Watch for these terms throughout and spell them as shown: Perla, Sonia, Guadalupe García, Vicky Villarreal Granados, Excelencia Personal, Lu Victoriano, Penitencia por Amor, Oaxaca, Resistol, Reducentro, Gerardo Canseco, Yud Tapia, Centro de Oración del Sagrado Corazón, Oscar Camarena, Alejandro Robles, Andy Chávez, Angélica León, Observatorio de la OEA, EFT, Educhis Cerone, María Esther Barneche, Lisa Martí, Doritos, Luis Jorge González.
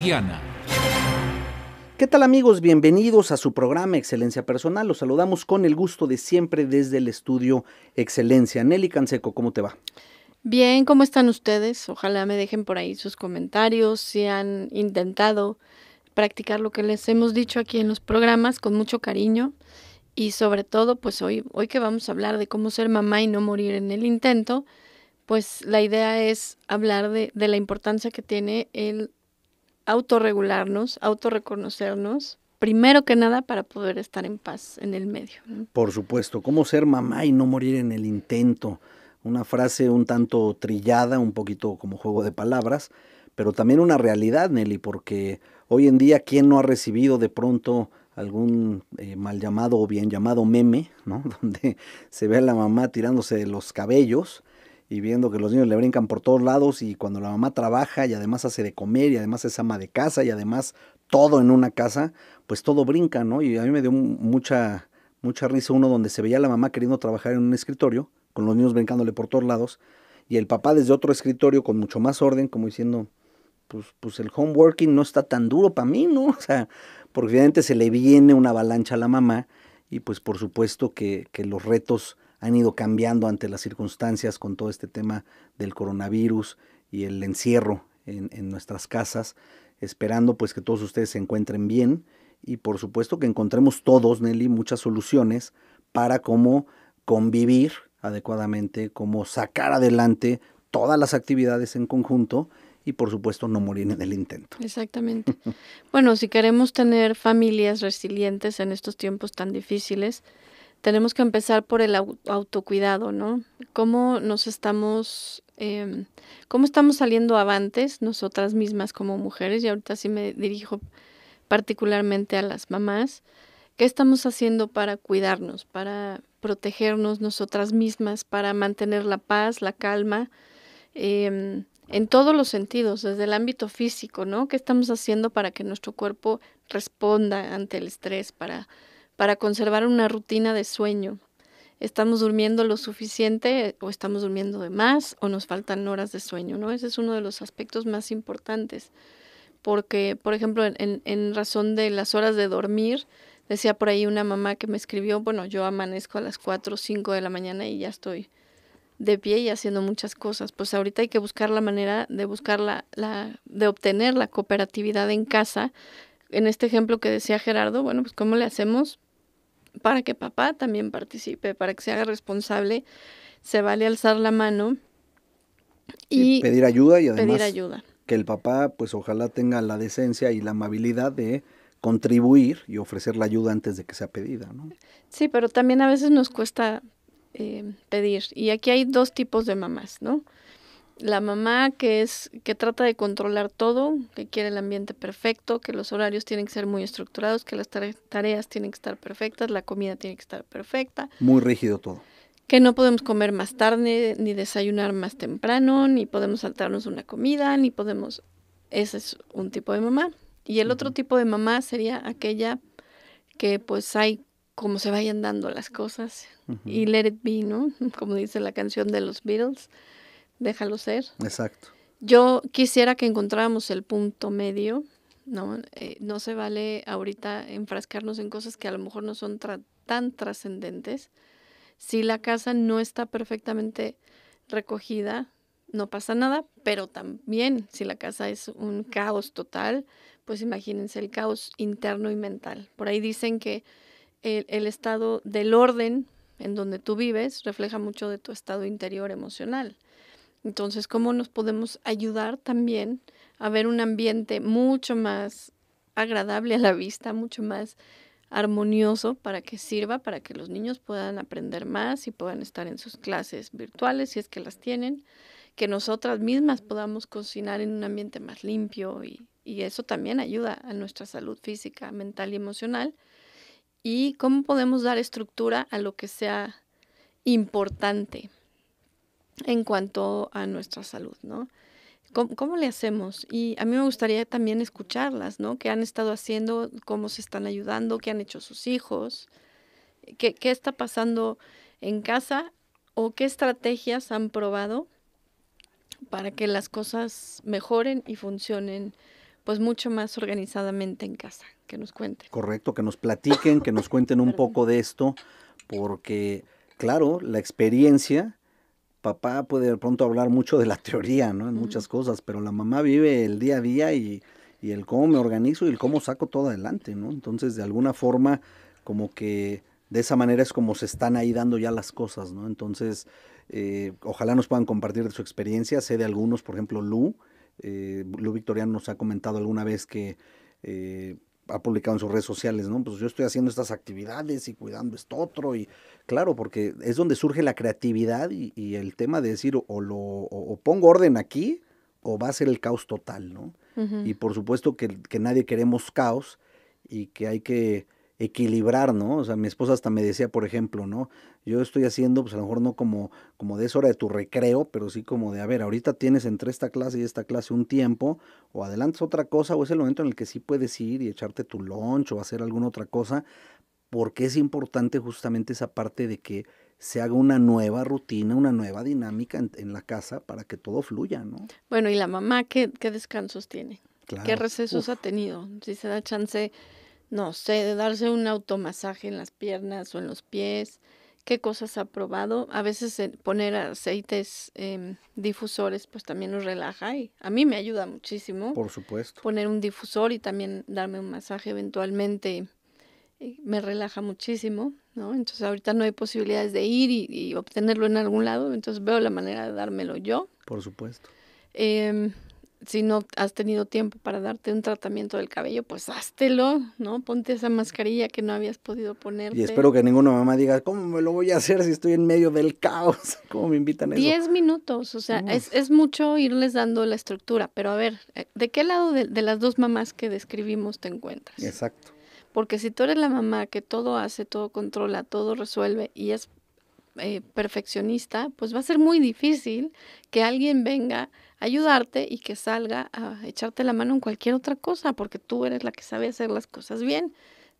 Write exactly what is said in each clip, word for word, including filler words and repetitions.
Diana. ¿Qué tal amigos? Bienvenidos a su programa Excelencia Personal. Los saludamos con el gusto de siempre desde el estudio Excelencia. Nelly Canseco, ¿cómo te va? Bien, ¿cómo están ustedes? Ojalá me dejen por ahí sus comentarios, si han intentado practicar lo que les hemos dicho aquí en los programas con mucho cariño. Y sobre todo, pues hoy, hoy que vamos a hablar de cómo ser mamá y no morir en el intento, pues la idea es hablar de, de la importancia que tiene el autorregularnos, autorreconocernos, primero que nada para poder estar en paz en el medio, ¿no? Por supuesto, cómo ser mamá y no morir en el intento. Una frase un tanto trillada, un poquito como juego de palabras, pero también una realidad, Nelly, porque hoy en día, ¿quién no ha recibido de pronto algún eh, mal llamado o bien llamado meme, ¿no? Donde se ve a la mamá tirándose de los cabellos y viendo que los niños le brincan por todos lados, y cuando la mamá trabaja y además hace de comer y además es ama de casa y además todo en una casa, pues todo brinca, ¿no? Y a mí me dio mucha, mucha risa uno donde se veía a la mamá queriendo trabajar en un escritorio, con los niños brincándole por todos lados, y el papá desde otro escritorio con mucho más orden, como diciendo, pues, pues el homeworking no está tan duro para mí, ¿no? O sea, porque finalmente se le viene una avalancha a la mamá, y pues por supuesto que, que los retos han ido cambiando ante las circunstancias con todo este tema del coronavirus y el encierro en, en nuestras casas, esperando pues que todos ustedes se encuentren bien y por supuesto que encontremos todos, Nelly, muchas soluciones para cómo convivir adecuadamente, cómo sacar adelante todas las actividades en conjunto y por supuesto no morir en el intento. Exactamente. Bueno, si queremos tener familias resilientes en estos tiempos tan difíciles, tenemos que empezar por el autocuidado, ¿no? ¿Cómo nos estamos, eh, cómo estamos saliendo avantes nosotras mismas como mujeres? Y ahorita sí me dirijo particularmente a las mamás. ¿Qué estamos haciendo para cuidarnos, para protegernos nosotras mismas, para mantener la paz, la calma, eh, en todos los sentidos, desde el ámbito físico, ¿no? ¿Qué estamos haciendo para que nuestro cuerpo responda ante el estrés, para... para conservar una rutina de sueño? ¿Estamos durmiendo lo suficiente o estamos durmiendo de más o nos faltan horas de sueño, ¿no? Ese es uno de los aspectos más importantes porque, por ejemplo, en, en razón de las horas de dormir, decía por ahí una mamá que me escribió, bueno, yo amanezco a las cuatro o cinco de la mañana y ya estoy de pie y haciendo muchas cosas. Pues ahorita hay que buscar la manera de, buscar la, la, de obtener la cooperatividad en casa. En este ejemplo que decía Gerardo, bueno, pues ¿cómo le hacemos para que papá también participe, para que se haga responsable? Se vale alzar la mano y, y pedir ayuda y además pedir ayuda. Que el papá pues ojalá tenga la decencia y la amabilidad de contribuir y ofrecer la ayuda antes de que sea pedida, ¿no? Sí, pero también a veces nos cuesta eh, pedir, y aquí hay dos tipos de mamás, ¿no? La mamá que es que trata de controlar todo, que quiere el ambiente perfecto, que los horarios tienen que ser muy estructurados, que las tareas tienen que estar perfectas, la comida tiene que estar perfecta. Muy rígido todo. Que no podemos comer más tarde, ni desayunar más temprano, ni podemos saltarnos una comida, ni podemos... Ese es un tipo de mamá. Y el otro tipo de mamá sería aquella que pues hay como se vayan dando las cosas. Uh-huh. Y let it be, ¿no? Como dice la canción de los Beatles. Déjalo ser. Exacto. Yo quisiera que encontráramos el punto medio, ¿no? Eh, no se vale ahorita enfrascarnos en cosas que a lo mejor no son tra tan trascendentes. Si la casa no está perfectamente recogida, no pasa nada, pero también si la casa es un caos total, pues imagínense el caos interno y mental. Por ahí dicen que el, el estado del orden en donde tú vives refleja mucho de tu estado interior emocional. Entonces, ¿cómo nos podemos ayudar también a ver un ambiente mucho más agradable a la vista, mucho más armonioso para que sirva, para que los niños puedan aprender más y puedan estar en sus clases virtuales, si es que las tienen, que nosotras mismas podamos cocinar en un ambiente más limpio y, y eso también ayuda a nuestra salud física, mental y emocional? ¿Y cómo podemos dar estructura a lo que sea importante en cuanto a nuestra salud, ¿no? ¿Cómo, cómo le hacemos? Y a mí me gustaría también escucharlas, ¿no? ¿Qué han estado haciendo? ¿Cómo se están ayudando? ¿Qué han hecho sus hijos? ¿Qué, qué está pasando en casa? ¿O qué estrategias han probado para que las cosas mejoren y funcionen pues mucho más organizadamente en casa, que nos cuenten. Correcto, que nos platiquen, que nos cuenten un poco de esto, porque claro, la experiencia, papá puede de pronto hablar mucho de la teoría, ¿no? En muchas uh-huh. cosas, pero la mamá vive el día a día y, y el cómo me organizo y el cómo saco todo adelante, ¿no? Entonces, de alguna forma, como que de esa manera es como se están ahí dando ya las cosas, ¿no? Entonces, eh, ojalá nos puedan compartir de su experiencia. Sé de algunos, por ejemplo, Lu, eh, Lu Victoriano nos ha comentado alguna vez que eh, ha publicado en sus redes sociales, ¿no? Pues yo estoy haciendo estas actividades y cuidando esto otro, y claro, porque es donde surge la creatividad y, y el tema de decir, o, lo, o, o pongo orden aquí, o va a ser el caos total, ¿no? Uh-huh. Y por supuesto que, que nadie queremos caos y que hay que equilibrar, ¿no? O sea, mi esposa hasta me decía, por ejemplo, ¿no? Yo estoy haciendo, pues a lo mejor no como, como de esa hora de tu recreo, pero sí como de, a ver, ahorita tienes entre esta clase y esta clase un tiempo, o adelantas otra cosa, o es el momento en el que sí puedes ir y echarte tu lunch o hacer alguna otra cosa, porque es importante justamente esa parte de que se haga una nueva rutina, una nueva dinámica en, en la casa para que todo fluya, ¿no? Bueno, y la mamá, ¿qué, qué descansos tiene? Claro. ¿Qué recesos Uf. ha tenido? Si se da chance, no sé, de darse un automasaje en las piernas o en los pies, qué cosas ha probado. A veces poner aceites eh, difusores pues también nos relaja y a mí me ayuda muchísimo. Por supuesto. Poner un difusor y también darme un masaje eventualmente me relaja muchísimo, ¿no? Entonces ahorita no hay posibilidades de ir y, y obtenerlo en algún lado, entonces veo la manera de dármelo yo. Por supuesto. Eh, Si no has tenido tiempo para darte un tratamiento del cabello, pues háztelo, ¿no? Ponte esa mascarilla que no habías podido ponerte. Y espero que ninguna mamá diga, ¿cómo me lo voy a hacer si estoy en medio del caos? ¿Cómo me invitan a eso? Diez minutos, o sea, es, es mucho irles dando la estructura. Pero a ver, ¿de qué lado de, de las dos mamás que describimos te encuentras? Exacto. Porque si tú eres la mamá que todo hace, todo controla, todo resuelve y es eh, perfeccionista, pues va a ser muy difícil que alguien venga ayudarte y que salga a echarte la mano en cualquier otra cosa, porque tú eres la que sabe hacer las cosas bien,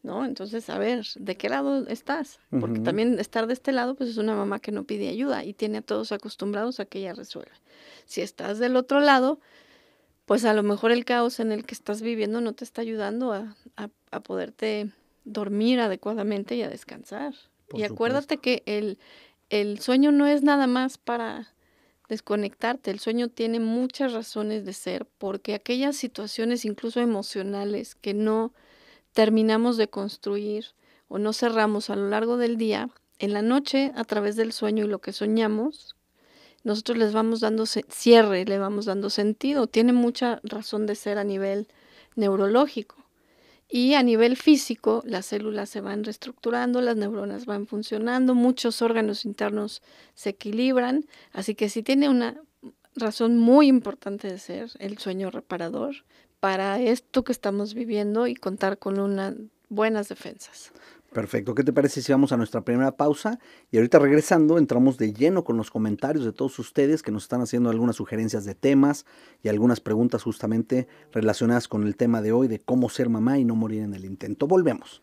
¿no? Entonces, a ver, ¿de qué lado estás? Porque uh-huh. también estar de este lado, pues es una mamá que no pide ayuda y tiene a todos acostumbrados a que ella resuelva. Si estás del otro lado, pues a lo mejor el caos en el que estás viviendo no te está ayudando a, a, a poderte dormir adecuadamente y a descansar. Por y supuesto. Acuérdate que el, el sueño no es nada más para desconectarte, el sueño tiene muchas razones de ser, porque aquellas situaciones incluso emocionales que no terminamos de construir o no cerramos a lo largo del día, en la noche a través del sueño y lo que soñamos, nosotros les vamos dando cierre, le vamos dando sentido, tiene mucha razón de ser a nivel neurológico. Y a nivel físico, las células se van reestructurando, las neuronas van funcionando, muchos órganos internos se equilibran. Así que sí tiene una razón muy importante de ser el sueño reparador para esto que estamos viviendo y contar con unas buenas defensas. Perfecto. ¿Qué te parece si vamos a nuestra primera pausa? Y ahorita regresando entramos de lleno con los comentarios de todos ustedes que nos están haciendo algunas sugerencias de temas y algunas preguntas justamente relacionadas con el tema de hoy de cómo ser mamá y no morir en el intento. Volvemos.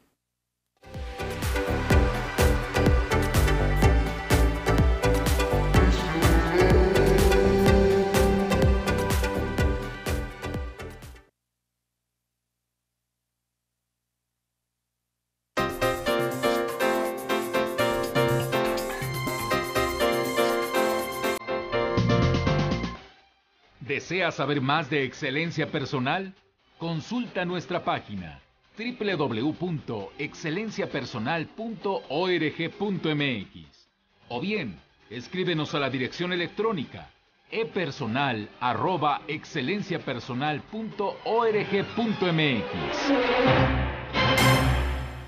¿Deseas saber más de Excelencia Personal? Consulta nuestra página doble u doble u doble u punto excelencia personal punto org punto m x o bien escríbenos a la dirección electrónica e personal arroba excelencia personal punto org punto m x.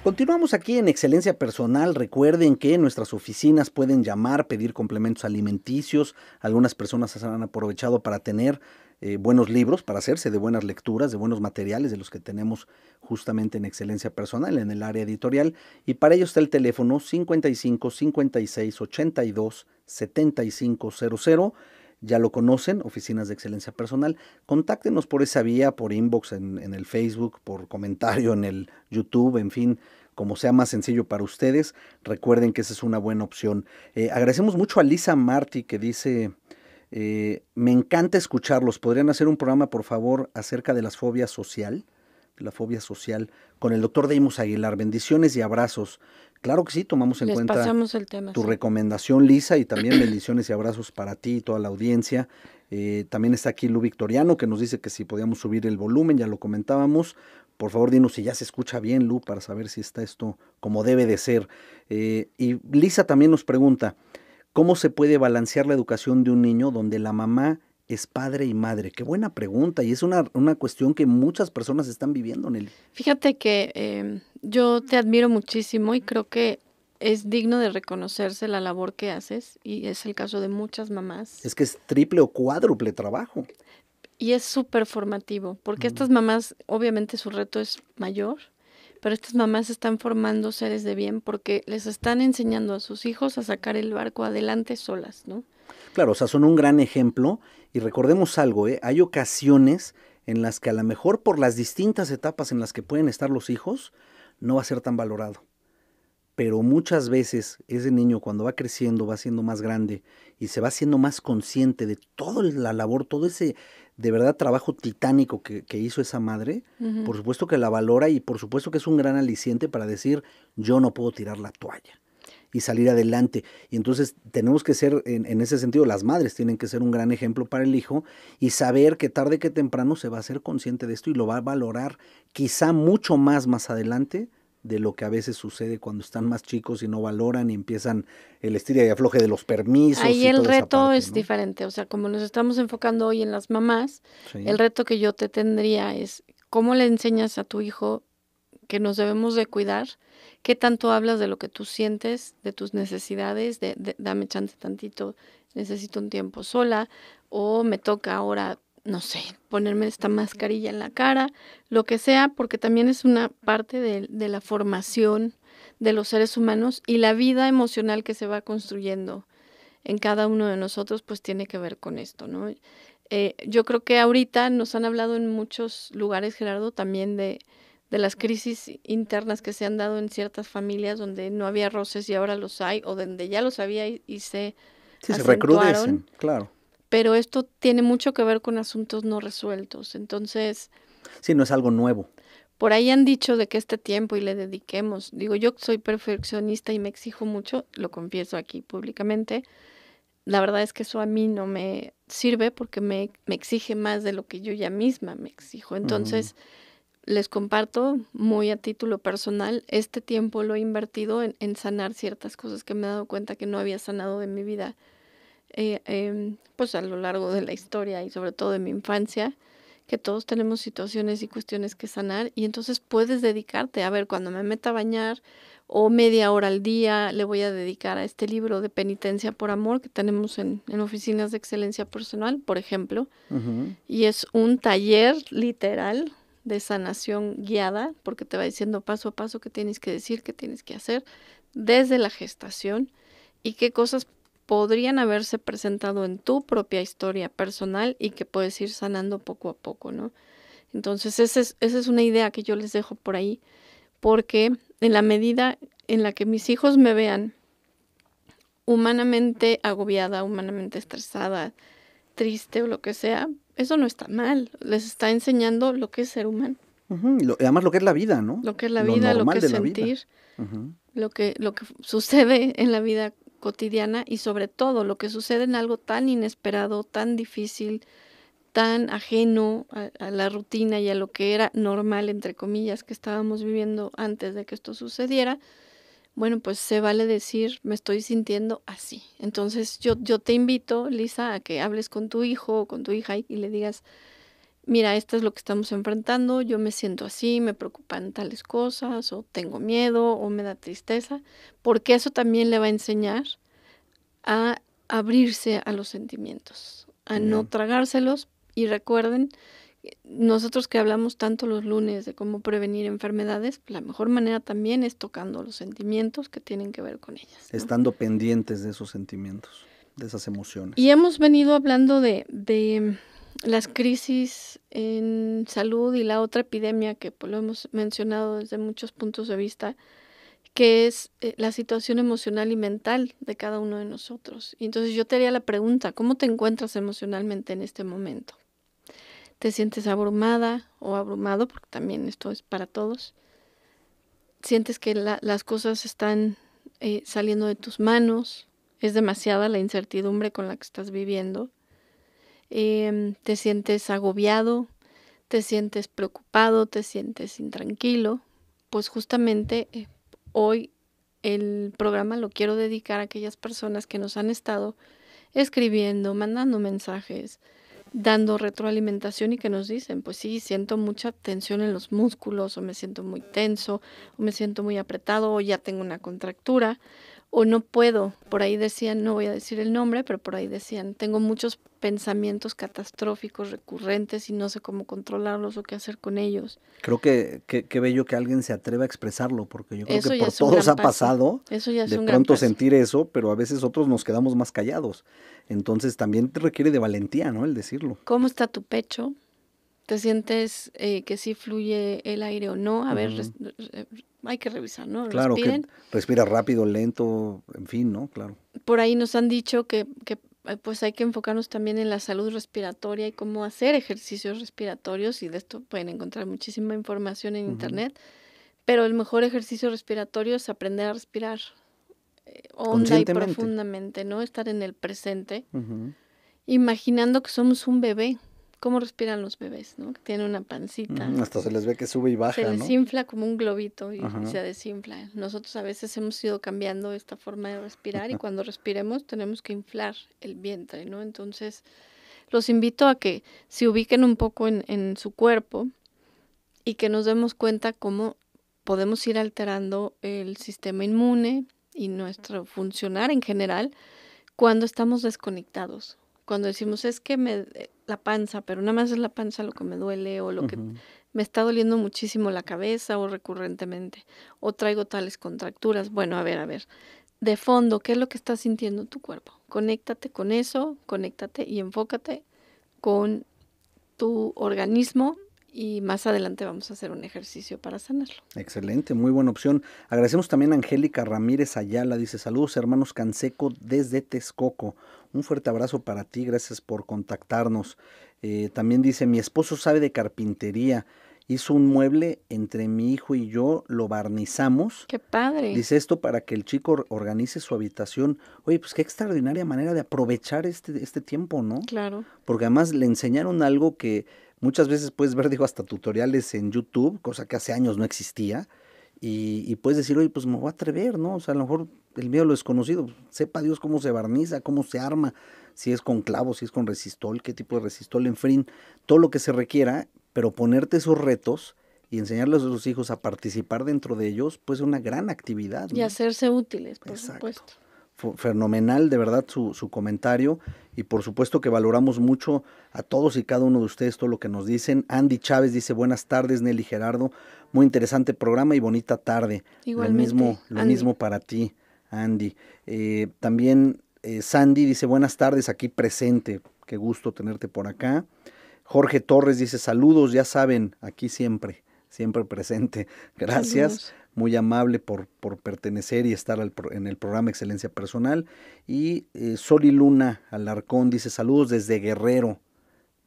Continuamos aquí en Excelencia Personal. Recuerden que en nuestras oficinas pueden llamar, pedir complementos alimenticios. Algunas personas se han aprovechado para tener eh, buenos libros, para hacerse de buenas lecturas, de buenos materiales de los que tenemos justamente en Excelencia Personal, en el área editorial. Y para ello está el teléfono cincuenta y cinco, cincuenta y seis, ochenta y dos, setenta y cinco cero cero. Ya lo conocen, Oficinas de Excelencia Personal. Contáctenos por esa vía, por inbox en, en el Facebook, por comentario en el YouTube, en fin, como sea más sencillo para ustedes. Recuerden que esa es una buena opción. Eh, agradecemos mucho a Lisa Martí que dice, Eh, me encanta escucharlos. ¿Podrían hacer un programa, por favor, acerca de las fobias social? La fobia social, con el doctor Deimos Aguilar. Bendiciones y abrazos. Claro que sí, tomamos en Les cuenta pasamos el tema, tu sí. recomendación, Lisa, y también bendiciones y abrazos para ti y toda la audiencia. Eh, también está aquí Lu Victoriano, que nos dice que si podíamos subir el volumen, ya lo comentábamos. Por favor, dinos si ya se escucha bien, Lu, para saber si está esto como debe de ser. Eh, y Lisa también nos pregunta, ¿cómo se puede balancear la educación de un niño donde la mamá es padre y madre? Qué buena pregunta, y es una, una cuestión que muchas personas están viviendo, Nelly. Fíjate que eh, yo te admiro muchísimo y creo que es digno de reconocerse la labor que haces, y es el caso de muchas mamás. Es que es triple o cuádruple trabajo. Y es súper formativo, porque uh-huh. estas mamás, obviamente su reto es mayor, pero estas mamás están formando seres de bien porque les están enseñando a sus hijos a sacar el barco adelante solas, ¿no? Claro, o sea, son un gran ejemplo, y recordemos algo, ¿eh? Hay ocasiones en las que a lo mejor por las distintas etapas en las que pueden estar los hijos, no va a ser tan valorado. Pero muchas veces ese niño cuando va creciendo, va siendo más grande y se va siendo más consciente de toda la labor, todo ese de verdad trabajo titánico que, que hizo esa madre, uh-huh. por supuesto que la valora, y por supuesto que es un gran aliciente para decir, yo no puedo tirar la toalla y salir adelante. Y entonces tenemos que ser, en, en ese sentido, las madres tienen que ser un gran ejemplo para el hijo y saber que tarde que temprano se va a ser consciente de esto y lo va a valorar quizá mucho más más adelante de lo que a veces sucede cuando están más chicos y no valoran y empiezan el estira y afloje de los permisos. Ahí y el toda reto parte, es ¿no? diferente, o sea, como nos estamos enfocando hoy en las mamás, sí. el reto que yo te tendría es cómo le enseñas a tu hijo que nos debemos de cuidar, qué tanto hablas de lo que tú sientes, de tus necesidades, de, de dame chance tantito, necesito un tiempo sola, o me toca ahora, no sé, ponerme esta mascarilla en la cara, lo que sea, porque también es una parte de, de la formación de los seres humanos, y la vida emocional que se va construyendo en cada uno de nosotros, pues tiene que ver con esto, ¿no? Eh, yo creo que ahorita nos han hablado en muchos lugares, Gerardo, también de... de las crisis internas que se han dado en ciertas familias donde no había roces y ahora los hay, o donde ya los había y, y se sí, se recrudecen, claro. Pero esto tiene mucho que ver con asuntos no resueltos, entonces... Sí, no es algo nuevo. Por ahí han dicho de que este tiempo y le dediquemos, digo, yo soy perfeccionista y me exijo mucho, lo confieso aquí públicamente, la verdad es que eso a mí no me sirve porque me, me exige más de lo que yo ya misma me exijo, entonces... Mm. Les comparto muy a título personal, este tiempo lo he invertido en, en sanar ciertas cosas que me he dado cuenta que no había sanado de mi vida, eh, eh, pues a lo largo de la historia y sobre todo de mi infancia, que todos tenemos situaciones y cuestiones que sanar, y entonces puedes dedicarte, a ver, cuando me meta a bañar o media hora al día le voy a dedicar a este libro de Penitencia por Amor que tenemos en, en oficinas de Excelencia Personal, por ejemplo, uh-huh. y es un taller literal de sanación guiada, porque te va diciendo paso a paso qué tienes que decir, qué tienes que hacer desde la gestación y qué cosas podrían haberse presentado en tu propia historia personal y que puedes ir sanando poco a poco, ¿no? Entonces, esa es, esa es una idea que yo les dejo por ahí, porque en la medida en la que mis hijos me vean humanamente agobiada, humanamente estresada, triste o lo que sea, eso no está mal. Les está enseñando lo que es ser humano. Uh-huh. Lo, además lo que es la vida, ¿no? Lo que es la lo vida, lo que es sentir, uh-huh. lo que, lo que sucede en la vida cotidiana y sobre todo lo que sucede en algo tan inesperado, tan difícil, tan ajeno a, a la rutina y a lo que era normal, entre comillas, que estábamos viviendo antes de que esto sucediera. Bueno, pues se vale decir, me estoy sintiendo así. Entonces yo, yo te invito, Lisa, a que hables con tu hijo o con tu hija y, y le digas, mira, esto es lo que estamos enfrentando, yo me siento así, me preocupan tales cosas, o tengo miedo, o me da tristeza, porque eso también le va a enseñar a abrirse a los sentimientos, a no tragárselos. Y recuerden, nosotros que hablamos tanto los lunes de cómo prevenir enfermedades, la mejor manera también es tocando los sentimientos que tienen que ver con ellas, ¿no? Estando pendientes de esos sentimientos, de esas emociones. Y hemos venido hablando de, de las crisis en salud y la otra epidemia que pues, lo hemos mencionado desde muchos puntos de vista, que es la situación emocional y mental de cada uno de nosotros. Y entonces yo te haría la pregunta, ¿cómo te encuentras emocionalmente en este momento? ¿Te sientes abrumada o abrumado? Porque también esto es para todos. ¿Sientes que la, las cosas están eh, saliendo de tus manos? ¿Es demasiada la incertidumbre con la que estás viviendo? Eh, ¿te sientes agobiado? ¿Te sientes preocupado? ¿Te sientes intranquilo? Pues justamente eh, hoy el programa lo quiero dedicar a aquellas personas que nos han estado escribiendo, mandando mensajes, dando retroalimentación y que nos dicen, pues sí, siento mucha tensión en los músculos, o me siento muy tenso, o me siento muy apretado, o ya tengo una contractura, o no puedo. Por ahí decían, no voy a decir el nombre, pero por ahí decían, tengo muchos pensamientos catastróficos recurrentes y no sé cómo controlarlos o qué hacer con ellos. Creo que qué bello que alguien se atreva a expresarlo, porque yo creo eso que por todos ha pasado eso ya es de un pronto gran sentir eso, pero a veces otros nos quedamos más callados. Entonces también te requiere de valentía, ¿no? El decirlo. ¿Cómo está tu pecho? ¿Te sientes eh, que sí fluye el aire o no? A uh-huh. ver, res, re, hay que revisar, ¿no? Claro, respiren. Que respira rápido, lento, en fin, ¿no? Claro. Por ahí nos han dicho que, que pues hay que enfocarnos también en la salud respiratoria y cómo hacer ejercicios respiratorios, y de esto pueden encontrar muchísima información en uh-huh. internet, pero el mejor ejercicio respiratorio es aprender a respirar eh, honda y profundamente, ¿no? Estar en el presente, uh-huh. imaginando que somos un bebé. Cómo respiran los bebés, ¿no? Que tienen una pancita. Mm, hasta se les ve que sube y baja, se les ¿no? infla como un globito y Ajá. se desinfla. Nosotros a veces hemos ido cambiando esta forma de respirar y cuando respiremos tenemos que inflar el vientre, ¿no? Entonces, los invito a que se ubiquen un poco en, en su cuerpo y que nos demos cuenta cómo podemos ir alterando el sistema inmune y nuestro funcionar en general cuando estamos desconectados. Cuando decimos, es que me la panza, pero nada más es la panza lo que me duele, o lo que uh-huh. me está doliendo muchísimo la cabeza, o recurrentemente, o traigo tales contracturas. Bueno, a ver, a ver, de fondo, ¿qué es lo que está sintiendo tu cuerpo? Conéctate con eso, conéctate y enfócate con tu organismo, y más adelante vamos a hacer un ejercicio para sanarlo. Excelente, muy buena opción. Agradecemos también a Angélica Ramírez Ayala, dice, saludos hermanos Canseco desde Texcoco. Un fuerte abrazo para ti, gracias por contactarnos. Eh, también dice, mi esposo sabe de carpintería, hizo un mueble entre mi hijo y yo, lo barnizamos. ¡Qué padre! Dice esto para que el chico organice su habitación. Oye, pues qué extraordinaria manera de aprovechar este, este tiempo, ¿no? Claro. Porque además le enseñaron algo que muchas veces puedes ver, digo, hasta tutoriales en YouTube, cosa que hace años no existía, y, y puedes decir, oye, pues me voy a atrever, ¿no? O sea, a lo mejor el miedo a lo desconocido, sepa Dios cómo se barniza, cómo se arma, si es con clavos, si es con resistol, qué tipo de resistol, en fin, todo lo que se requiera, pero ponerte esos retos y enseñarles a los hijos a participar dentro de ellos, pues es una gran actividad, ¿no? Y hacerse útiles, por Exacto. supuesto. Fenomenal, de verdad, su, su comentario, y por supuesto que valoramos mucho a todos y cada uno de ustedes todo lo que nos dicen. Andy Chávez dice, buenas tardes Nelly Gerardo, muy interesante programa y bonita tarde. Igualmente, lo mismo, lo mismo para ti, Andy. Eh, también eh, Sandy dice, buenas tardes, aquí presente, qué gusto tenerte por acá. Jorge Torres dice, saludos, ya saben, aquí siempre, siempre presente, gracias. Saludos. Muy amable por, por pertenecer y estar al pro, en el programa Excelencia Personal. Y eh, Sol y Luna Alarcón dice, saludos desde Guerrero.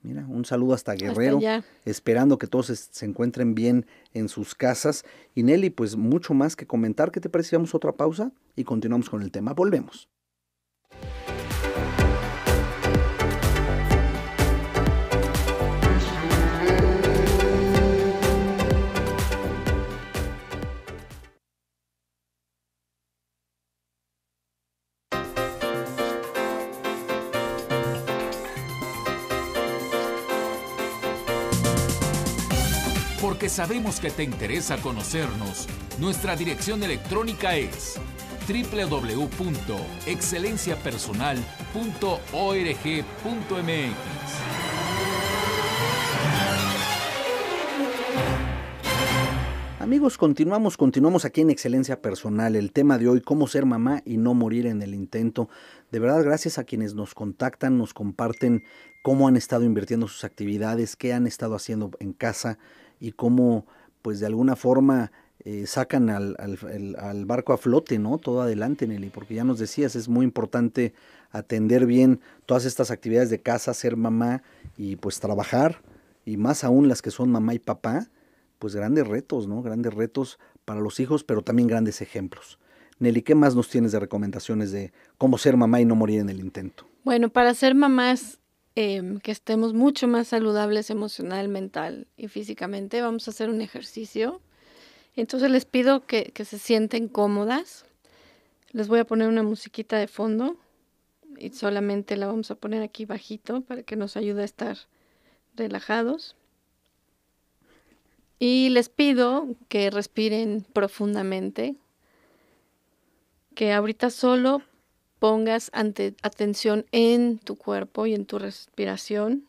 Mira, un saludo hasta Guerrero, hasta esperando que todos se, se encuentren bien en sus casas. Y Nelly, pues mucho más que comentar. ¿Qué te parece? Vamos a otra pausa y continuamos con el tema. Volvemos. Porque sabemos que te interesa conocernos, nuestra dirección electrónica es doble u doble u doble u punto excelencia personal punto org punto m x. Amigos, continuamos, continuamos aquí en Excelencia Personal. El tema de hoy, cómo ser mamá y no morir en el intento. De verdad, gracias a quienes nos contactan, nos comparten cómo han estado invirtiendo sus actividades, qué han estado haciendo en casa, y cómo, pues de alguna forma, eh, sacan al, al, el, al barco a flote, ¿no? Todo adelante, Nelly, porque ya nos decías, es muy importante atender bien todas estas actividades de casa, ser mamá y pues trabajar, y más aún las que son mamá y papá, pues grandes retos, ¿no? Grandes retos para los hijos, pero también grandes ejemplos. Nelly, ¿qué más nos tienes de recomendaciones de cómo ser mamá y no morir en el intento? Bueno, para ser mamás, eh, que estemos mucho más saludables emocional, mental y físicamente, vamos a hacer un ejercicio. Entonces les pido que, que se sienten cómodas. Les voy a poner una musiquita de fondo y solamente la vamos a poner aquí bajito para que nos ayude a estar relajados. Y les pido que respiren profundamente, que ahorita solo pongas ante, atención en tu cuerpo y en tu respiración.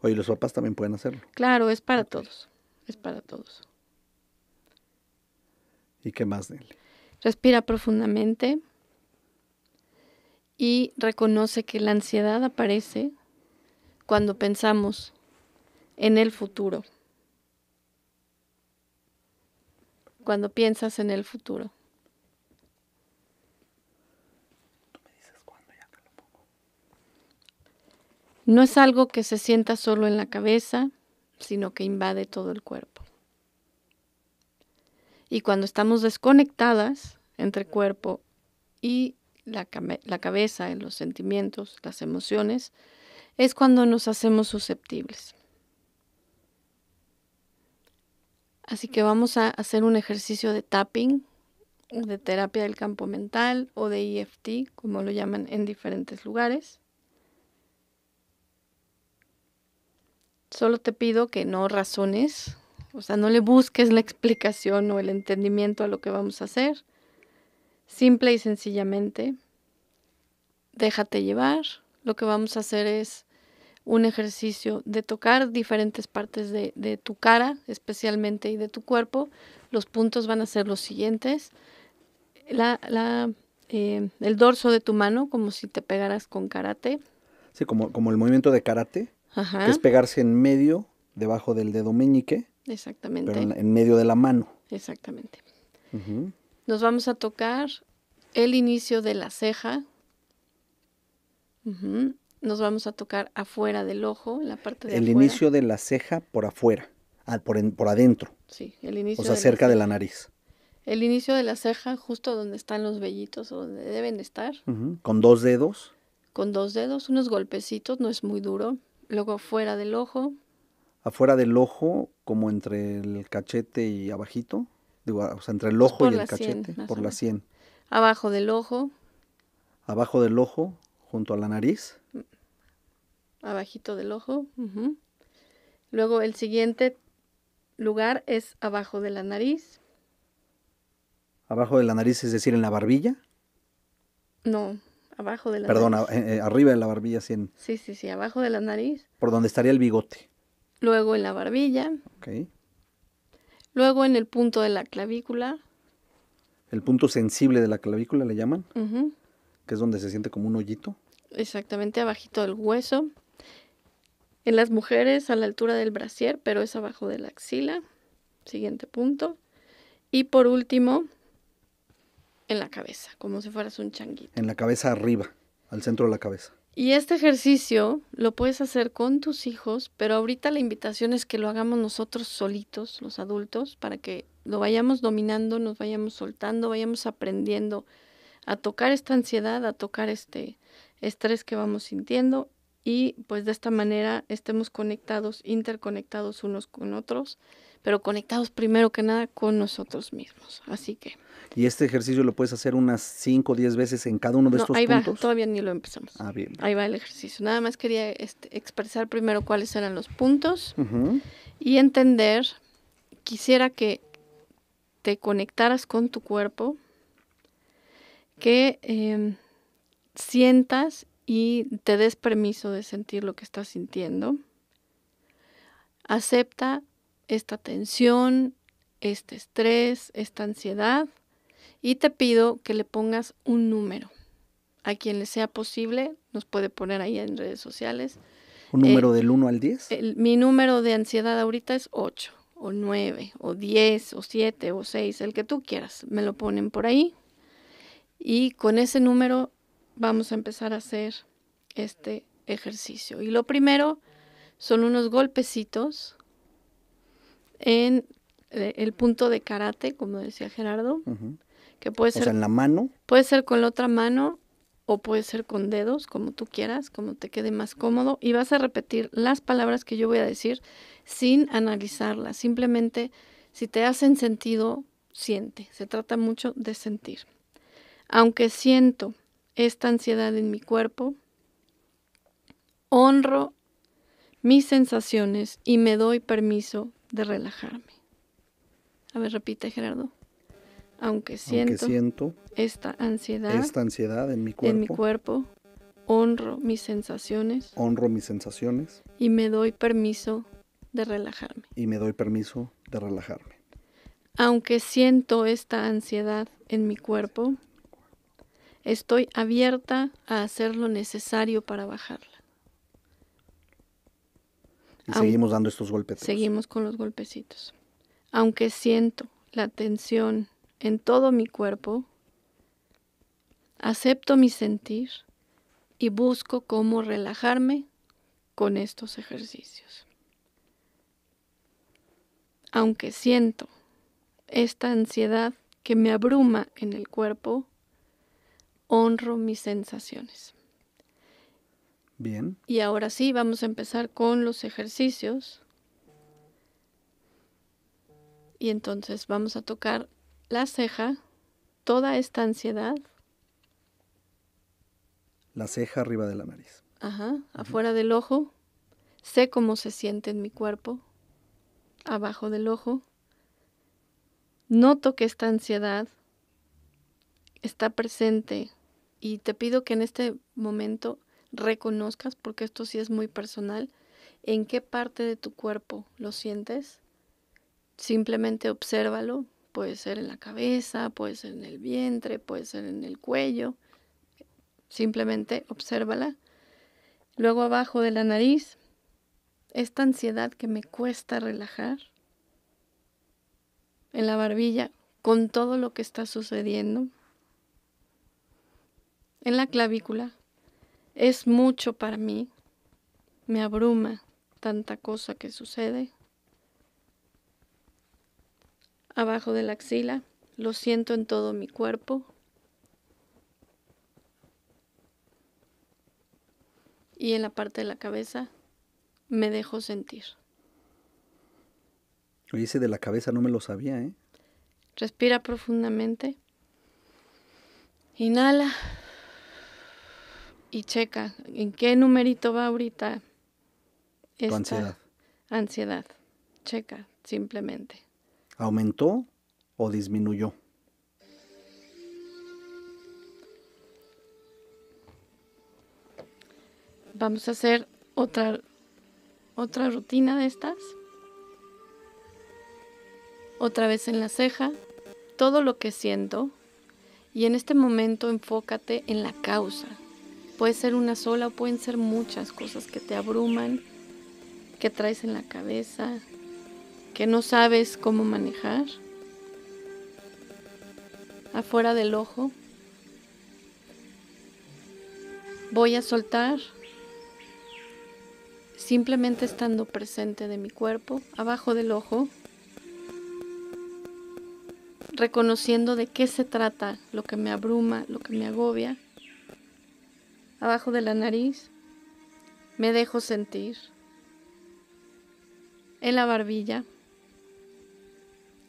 Oye, los papás también pueden hacerlo. Claro, es para todos, es para todos. ¿Y qué más, Nelly? Respira profundamente y reconoce que la ansiedad aparece cuando pensamos en el futuro. Cuando piensas en el futuro. No es algo que se sienta solo en la cabeza, sino que invade todo el cuerpo. Y cuando estamos desconectadas entre cuerpo y la, la cabeza, los sentimientos, las emociones, es cuando nos hacemos susceptibles. Así que vamos a hacer un ejercicio de tapping, de terapia del campo mental o de E F T, como lo llaman en diferentes lugares. Solo te pido que no razones, o sea, no le busques la explicación o el entendimiento a lo que vamos a hacer. Simple y sencillamente, déjate llevar. Lo que vamos a hacer es un ejercicio de tocar diferentes partes de, de tu cara, especialmente, y de tu cuerpo. Los puntos van a ser los siguientes. La, la, eh, el dorso de tu mano, como si te pegaras con karate. Sí, como, como el movimiento de karate. Ajá. Que es pegarse en medio, debajo del dedo meñique. Exactamente. Pero en, en medio de la mano. Exactamente. Uh-huh. Nos vamos a tocar el inicio de la ceja. Uh-huh. Nos vamos a tocar afuera del ojo, la parte de El afuera. Inicio de la ceja por afuera, ah, por, en, por adentro. Sí, el inicio. O sea, de cerca la de la nariz. El inicio de la ceja, justo donde están los vellitos, o donde deben estar. Uh-huh. Con dos dedos. Con dos dedos, unos golpecitos, no es muy duro. Luego afuera del ojo. Afuera del ojo, como entre el cachete y abajito. Digo, o sea, entre el ojo pues y el cachete, cien, por la sien. Abajo del ojo. Abajo del ojo, junto a la nariz. Abajito del ojo. Uh-huh. Luego el siguiente lugar es abajo de la nariz. Abajo de la nariz, es decir, en la barbilla. No. Abajo de la Perdón, nariz. Perdón, eh, arriba de la barbilla. Sí, en... sí, sí, sí, abajo de la nariz. Por donde estaría el bigote. Luego en la barbilla. Ok. Luego en el punto de la clavícula. El punto sensible de la clavícula le llaman. Uh-huh. Que es donde se siente como un hoyito. Exactamente, abajito del hueso. En las mujeres a la altura del brasier, pero es abajo de la axila. Siguiente punto. Y por último... en la cabeza, como si fueras un changuito. En la cabeza arriba, al centro de la cabeza. Y este ejercicio lo puedes hacer con tus hijos, pero ahorita la invitación es que lo hagamos nosotros solitos, los adultos, para que lo vayamos dominando, nos vayamos soltando, vayamos aprendiendo a tocar esta ansiedad, a tocar este estrés que vamos sintiendo y pues de esta manera estemos conectados, interconectados unos con otros, pero conectados primero que nada con nosotros mismos. Así que... ¿Y este ejercicio lo puedes hacer unas cinco o diez veces en cada uno de no, estos ahí puntos? Va, todavía ni lo empezamos. Ah, bien, bien. Ahí va el ejercicio. Nada más quería este, expresar primero cuáles eran los puntos uh-huh. y entender, quisiera que te conectaras con tu cuerpo, que eh, sientas y te des permiso de sentir lo que estás sintiendo. Acepta esta tensión, este estrés, esta ansiedad. Y te pido que le pongas un número. A quien le sea posible, nos puede poner ahí en redes sociales. ¿Un número eh, del uno al diez? El, mi número de ansiedad ahorita es ocho. o nueve, o diez, o siete, o seis, el que tú quieras. Me lo ponen por ahí. Y con ese número vamos a empezar a hacer este ejercicio. Y lo primero son unos golpecitos en el punto de karate, como decía Gerardo. Uh-huh. Que puede ser, o sea, en la mano. Puede ser con la otra mano o puede ser con dedos, como tú quieras, como te quede más cómodo. Y vas a repetir las palabras que yo voy a decir sin analizarlas. Simplemente, si te hacen sentido, siente. Se trata mucho de sentir. Aunque siento esta ansiedad en mi cuerpo, honro mis sensaciones y me doy permiso de relajarme. A ver, repite, Gerardo. Aunque siento, Aunque siento esta, ansiedad esta ansiedad en mi cuerpo, en mi cuerpo honro, mis sensaciones, honro mis sensaciones y me doy permiso de relajarme. Y me doy permiso de relajarme. Aunque siento esta ansiedad en mi cuerpo, estoy abierta a hacer lo necesario para bajarla. Y Aunque, seguimos dando estos golpecitos. Seguimos con los golpecitos. Aunque siento la tensión en todo mi cuerpo, acepto mi sentir y busco cómo relajarme con estos ejercicios. Aunque siento esta ansiedad que me abruma en el cuerpo, honro mis sensaciones. Bien. Y ahora sí, vamos a empezar con los ejercicios. Y entonces vamos a tocar la ceja, toda esta ansiedad. La ceja arriba de la nariz. Ajá, afuera del ojo. Sé cómo se siente en mi cuerpo, abajo del ojo. Noto que esta ansiedad está presente y te pido que en este momento reconozcas, porque esto sí es muy personal, en qué parte de tu cuerpo lo sientes. Simplemente obsérvalo. Puede ser en la cabeza, puede ser en el vientre, puede ser en el cuello. Simplemente obsérvala. Luego abajo de la nariz, esta ansiedad que me cuesta relajar. En la barbilla, con todo lo que está sucediendo. En la clavícula, es mucho para mí. Me abruma tanta cosa que sucede. Abajo de la axila, lo siento en todo mi cuerpo. Y en la parte de la cabeza, me dejo sentir. Oye, ese de la cabeza no me lo sabía, ¿eh? Respira profundamente. Inhala. Y checa en qué numerito va ahorita esta tu ansiedad. ansiedad. Checa, simplemente. ¿Aumentó o disminuyó? Vamos a hacer otra, otra rutina de estas. Otra vez en la ceja, todo lo que siento. Y en este momento enfócate en la causa. Puede ser una sola o pueden ser muchas cosas que te abruman, que traes en la cabeza, que no sabes cómo manejar. Afuera del ojo, voy a soltar, simplemente estando presente de mi cuerpo. Abajo del ojo, reconociendo de qué se trata lo que me abruma, lo que me agobia. Abajo de la nariz, me dejo sentir. En la barbilla,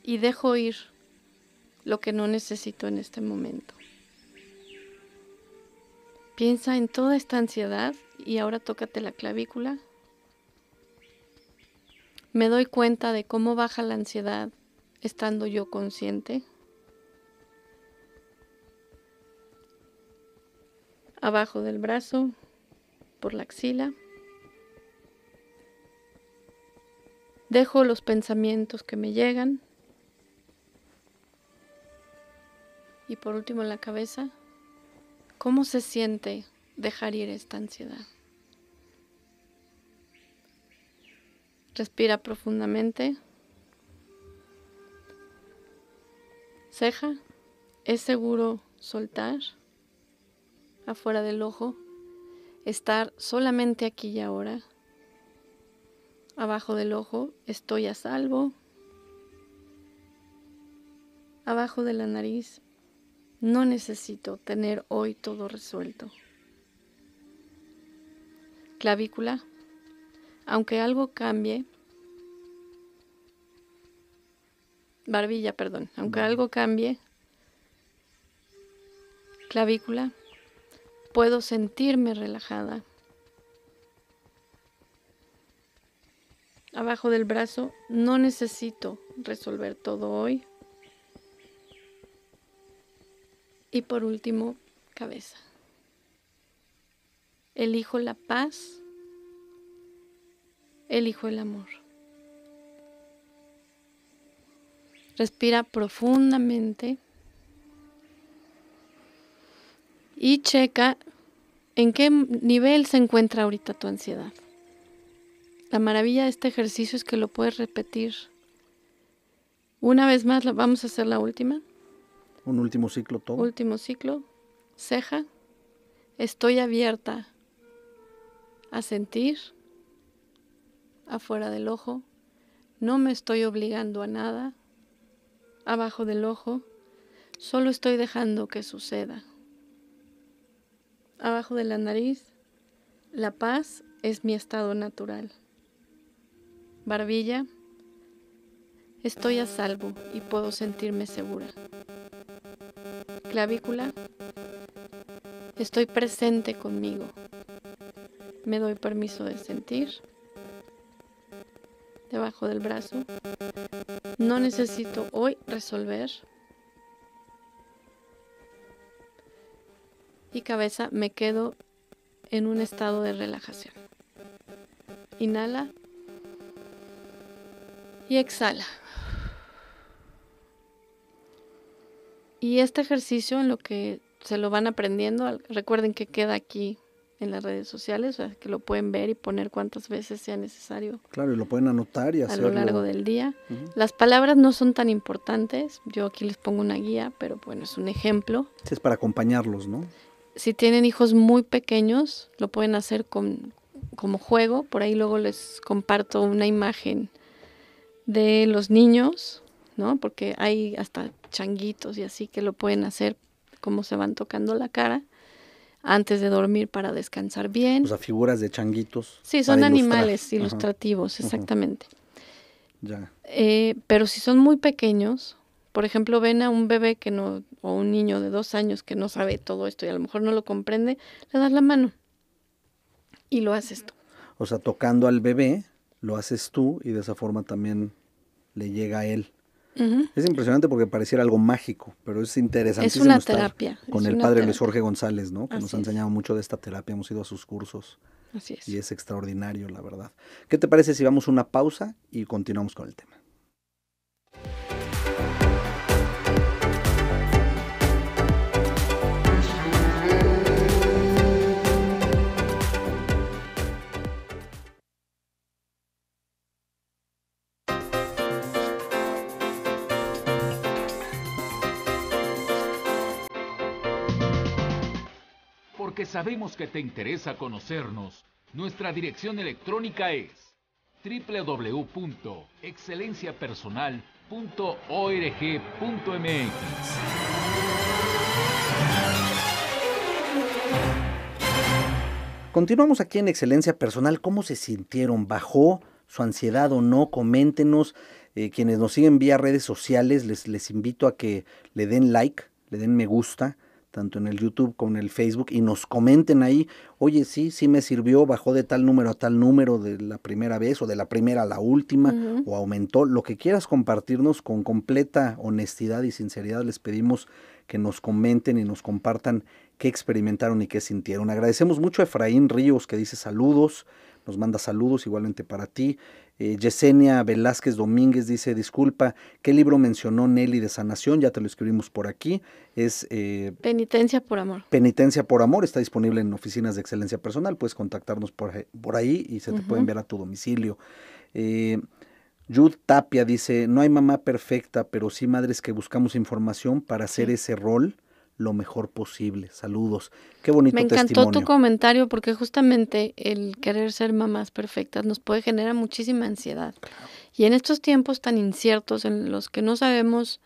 y dejo ir lo que no necesito en este momento. Piensa en toda esta ansiedad y ahora tócate la clavícula. Me doy cuenta de cómo baja la ansiedad estando yo consciente. Abajo del brazo, por la axila. Dejo los pensamientos que me llegan. Y por último en la cabeza, ¿cómo se siente dejar ir esta ansiedad? Respira profundamente. ceja. Es seguro soltar afuera del ojo, estar solamente aquí y ahora. Abajo del ojo, estoy a salvo. Abajo de la nariz, no necesito tener hoy todo resuelto. Clavícula, aunque algo cambie, barbilla, perdón, aunque algo cambie, clavícula, puedo sentirme relajada. Abajo del brazo, no necesito resolver todo hoy. Y por último, cabeza. Elijo la paz, elijo el amor. Respira profundamente y checa en qué nivel se encuentra ahorita tu ansiedad. La maravilla de este ejercicio es que lo puedes repetir. Una vez más, vamos a hacer la última. Un último ciclo todo. Último ciclo. Ceja. Estoy abierta a sentir. Afuera del ojo. No me estoy obligando a nada. Abajo del ojo. Solo estoy dejando que suceda. Abajo de la nariz. La paz es mi estado natural. Barbilla. Estoy a salvo y puedo sentirme segura. Clavícula, estoy presente conmigo, me doy permiso de sentir. Debajo del brazo, no necesito hoy resolver. Y cabeza, me quedo en un estado de relajación. Inhala y exhala. Y este ejercicio, en lo que se lo van aprendiendo, recuerden que queda aquí en las redes sociales, o sea, que lo pueden ver y poner cuantas veces sea necesario. Claro, y lo pueden anotar y hacerlo. A lo largo del día. Uh-huh. Las palabras no son tan importantes, yo aquí les pongo una guía, pero bueno, es un ejemplo. Este es para acompañarlos, ¿no? Si tienen hijos muy pequeños, lo pueden hacer con, como juego, por ahí luego les comparto una imagen de los niños, ¿no? Porque hay hasta changuitos y así que lo pueden hacer como se van tocando la cara antes de dormir para descansar bien. O sea, figuras de changuitos. Sí, son animales ilustrativos, exactamente. Ya. Eh, pero si son muy pequeños, por ejemplo, ven a un bebé que no, o un niño de dos años que no sabe todo esto y a lo mejor no lo comprende, le das la mano y lo haces tú. O sea, tocando al bebé, lo haces tú y de esa forma también le llega a él. Uh-huh. Es impresionante porque pareciera algo mágico, pero es interesantísimo. Es una terapia. Con el padre Luis Jorge González, ¿no? Que nos ha enseñado mucho de esta terapia, hemos ido a sus cursos. Así es. Y es extraordinario, la verdad. ¿Qué te parece si vamos a una pausa y continuamos con el tema? Porque sabemos que te interesa conocernos, nuestra dirección electrónica es doble u doble u doble u punto excelencia personal punto org punto m x. Continuamos aquí en Excelencia Personal. ¿Cómo se sintieron? ¿Bajó su ansiedad o no? Coméntenos. Eh, quienes nos siguen vía redes sociales, les, les invito a que le den like, le den me gusta, tanto en el YouTube como en el Facebook, y nos comenten ahí, oye, sí, sí me sirvió, bajó de tal número a tal número de la primera vez, o de la primera a la última, uh-huh, o aumentó, lo que quieras compartirnos con completa honestidad y sinceridad, les pedimos que nos comenten y nos compartan qué experimentaron y qué sintieron. Agradecemos mucho a Efraín Ríos, que dice saludos, nos manda saludos igualmente para ti. Eh, Yesenia Velázquez Domínguez dice, disculpa, ¿qué libro mencionó Nelly de sanación? Ya te lo escribimos por aquí, es... Eh, Penitencia por Amor. Penitencia por Amor, está disponible en oficinas de Excelencia Personal, puedes contactarnos por, por ahí y se te, uh-huh, puede enviar a tu domicilio. Eh, Yud Tapia dice, no hay mamá perfecta, pero sí madres que buscamos información para hacer ese rol lo mejor posible. Saludos. Qué bonito testimonio. Me encantó testimonio. tu comentario, porque justamente el querer ser mamás perfectas nos puede generar muchísima ansiedad. Claro. Y en estos tiempos tan inciertos en los que no sabemos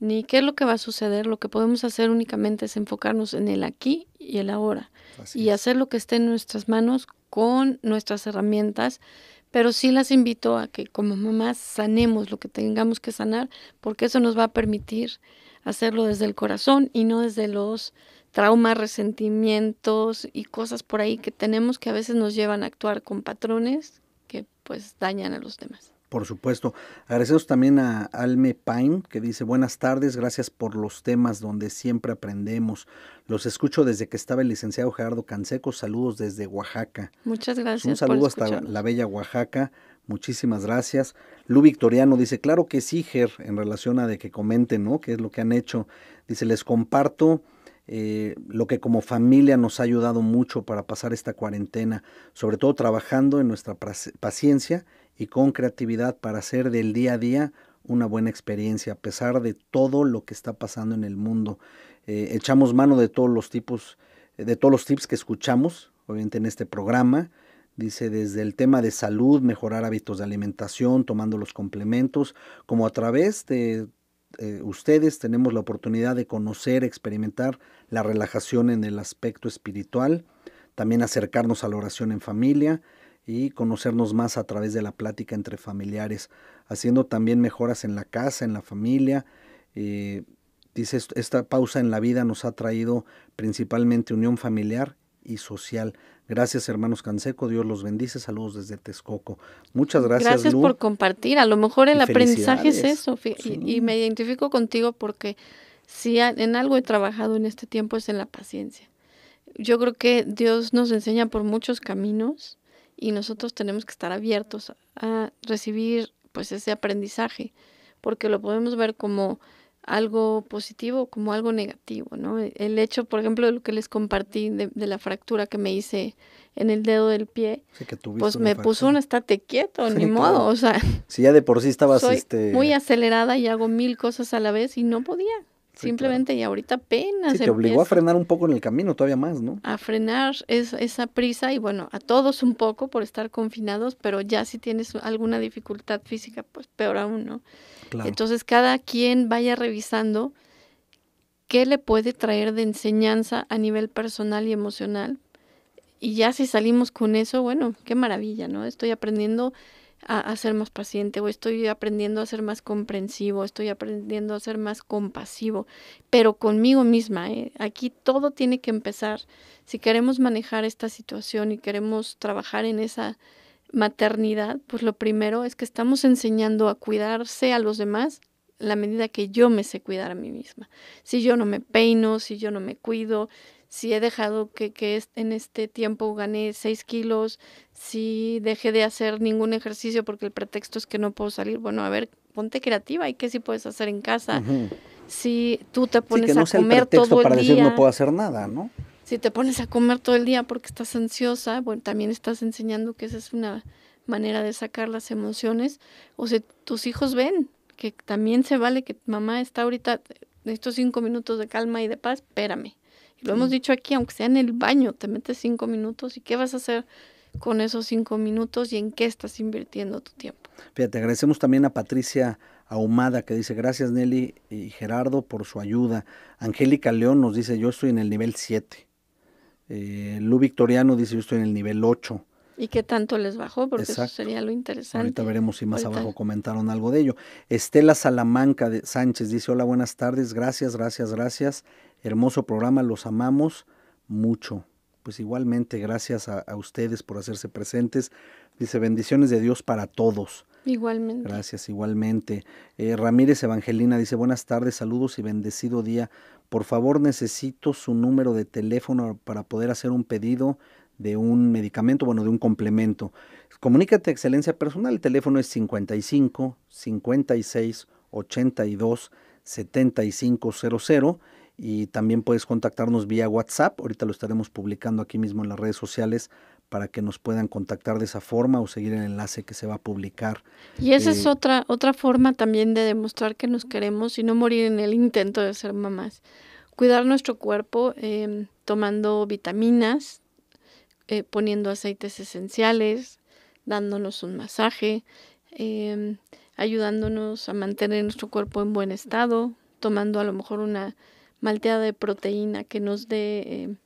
ni qué es lo que va a suceder, lo que podemos hacer únicamente es enfocarnos en el aquí y el ahora. Así y es. hacer lo que esté en nuestras manos con nuestras herramientas. Pero sí las invito a que como mamás sanemos lo que tengamos que sanar, porque eso nos va a permitir hacerlo desde el corazón y no desde los traumas, resentimientos y cosas por ahí que tenemos que a veces nos llevan a actuar con patrones que pues dañan a los demás. Por supuesto. Agradecemos también a Alme Pine, que dice, buenas tardes, gracias por los temas donde siempre aprendemos. Los escucho desde que estaba el licenciado Gerardo Canseco. Saludos desde Oaxaca. Muchas gracias. Un saludo por hasta la bella Oaxaca. Muchísimas gracias. Lu Victoriano dice, claro que sí, Ger, en relación a de que comenten, ¿no? ¿Qué es lo que han hecho? Dice, les comparto eh, lo que como familia nos ha ayudado mucho para pasar esta cuarentena, sobre todo trabajando en nuestra paciencia y con creatividad para hacer del día a día una buena experiencia, a pesar de todo lo que está pasando en el mundo. Eh, echamos mano de todos los tipos, de todos los tips que escuchamos, obviamente en este programa. Dice, desde el tema de salud, mejorar hábitos de alimentación, tomando los complementos, como a través de eh, ustedes tenemos la oportunidad de conocer, experimentar la relajación en el aspecto espiritual, también acercarnos a la oración en familia, y conocernos más a través de la plática entre familiares, haciendo también mejoras en la casa, en la familia. Eh, dice, esta pausa en la vida nos ha traído principalmente unión familiar y social. Gracias, hermanos Canseco, Dios los bendice. Saludos desde Texcoco. Muchas gracias, Gracias Lu. por compartir. A lo mejor el aprendizaje es eso, y, sí. y me identifico contigo porque si en algo he trabajado en este tiempo es en la paciencia. Yo creo que Dios nos enseña por muchos caminos, y nosotros tenemos que estar abiertos a recibir pues ese aprendizaje, porque lo podemos ver como algo positivo o como algo negativo, ¿no? El hecho, por ejemplo, de lo que les compartí de, de la fractura que me hice en el dedo del pie, sí, que pues me fractura. puso un estate quieto, sí, ni claro. modo, o sea. Si ya de por sí estabas soy este... muy acelerada y hago mil cosas a la vez y no podía. Sí, Simplemente claro. y ahorita apenas. Sí, te obligó a frenar un poco en el camino, todavía más, ¿no? A frenar es, esa prisa y bueno, a todos un poco por estar confinados, pero ya si tienes alguna dificultad física, pues peor aún, ¿no? Claro. Entonces cada quien vaya revisando qué le puede traer de enseñanza a nivel personal y emocional. Y ya si salimos con eso, bueno, qué maravilla, ¿no? Estoy aprendiendo A, a ser más paciente, o estoy aprendiendo a ser más comprensivo, estoy aprendiendo a ser más compasivo, pero conmigo misma, ¿eh? Aquí todo tiene que empezar. Si queremos manejar esta situación y queremos trabajar en esa maternidad, pues lo primero es que estamos enseñando a cuidarse a los demás en la medida que yo me sé cuidar a mí misma. Si yo no me peino, si yo no me cuido, si he dejado que, que en este tiempo gané seis kilos, si dejé de hacer ningún ejercicio porque el pretexto es que no puedo salir, bueno, a ver, ponte creativa y qué sí puedes hacer en casa. Uh-huh. Si tú te pones sí, no a comer todo el día. Que no sea el pretexto para decir no puedo hacer nada, ¿no? Si te pones a comer todo el día porque estás ansiosa, bueno, también estás enseñando que esa es una manera de sacar las emociones. O si tus hijos ven que también se vale que mamá está ahorita, estos cinco minutos de calma y de paz, espérame. Lo hemos dicho aquí, aunque sea en el baño, te metes cinco minutos y qué vas a hacer con esos cinco minutos y en qué estás invirtiendo tu tiempo. Fíjate, agradecemos también a Patricia Ahumada que dice, gracias Nelly y Gerardo por su ayuda. Angélica León nos dice, yo estoy en el nivel siete. Eh, Lu Victoriano dice, yo estoy en el nivel ocho. ¿Y qué tanto les bajó? Porque Exacto. eso sería lo interesante. Ahorita veremos si más Ahorita. abajo comentaron algo de ello. Estela Salamanca de Sánchez dice, hola, buenas tardes, gracias, gracias, gracias. Hermoso programa, los amamos mucho. Pues igualmente, gracias a, a ustedes por hacerse presentes. Dice, bendiciones de Dios para todos. Igualmente. Gracias, igualmente. Eh, Ramírez Evangelina dice, buenas tardes, saludos y bendecido día. Por favor, necesito su número de teléfono para poder hacer un pedido de un medicamento, bueno, de un complemento. Comunícate a Excelencia Personal, el teléfono es cincuenta y cinco, cincuenta y seis, ochenta y dos, setenta y cinco cero cero y también puedes contactarnos vía WhatsApp, ahorita lo estaremos publicando aquí mismo en las redes sociales para que nos puedan contactar de esa forma o seguir el enlace que se va a publicar. Y esa eh, es otra, otra forma también de demostrar que nos queremos y no morir en el intento de ser mamás. Cuidar nuestro cuerpo eh, tomando vitaminas, eh, poniendo aceites esenciales, dándonos un masaje, eh, ayudándonos a mantener nuestro cuerpo en buen estado, tomando a lo mejor una malteada de proteína que nos dé eh,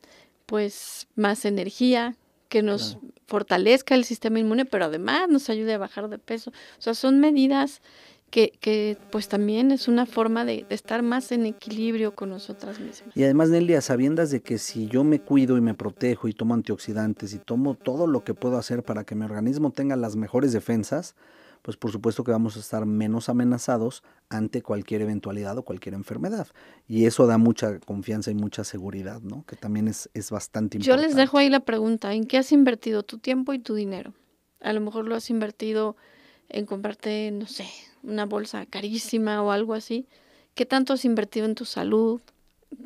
pues más energía, que nos claro. fortalezca el sistema inmune, pero además nos ayude a bajar de peso. O sea, son medidas que, que pues también es una forma de, de estar más en equilibrio con nosotras mismas. Y además, Nelly, a sabiendas de que si yo me cuido y me protejo y tomo antioxidantes y tomo todo lo que puedo hacer para que mi organismo tenga las mejores defensas, pues por supuesto que vamos a estar menos amenazados ante cualquier eventualidad o cualquier enfermedad. Y eso da mucha confianza y mucha seguridad, ¿no? Que también es, es bastante importante. Yo les dejo ahí la pregunta, ¿en qué has invertido tu tiempo y tu dinero? A lo mejor lo has invertido en comprarte, no sé, una bolsa carísima o algo así. ¿Qué tanto has invertido en tu salud?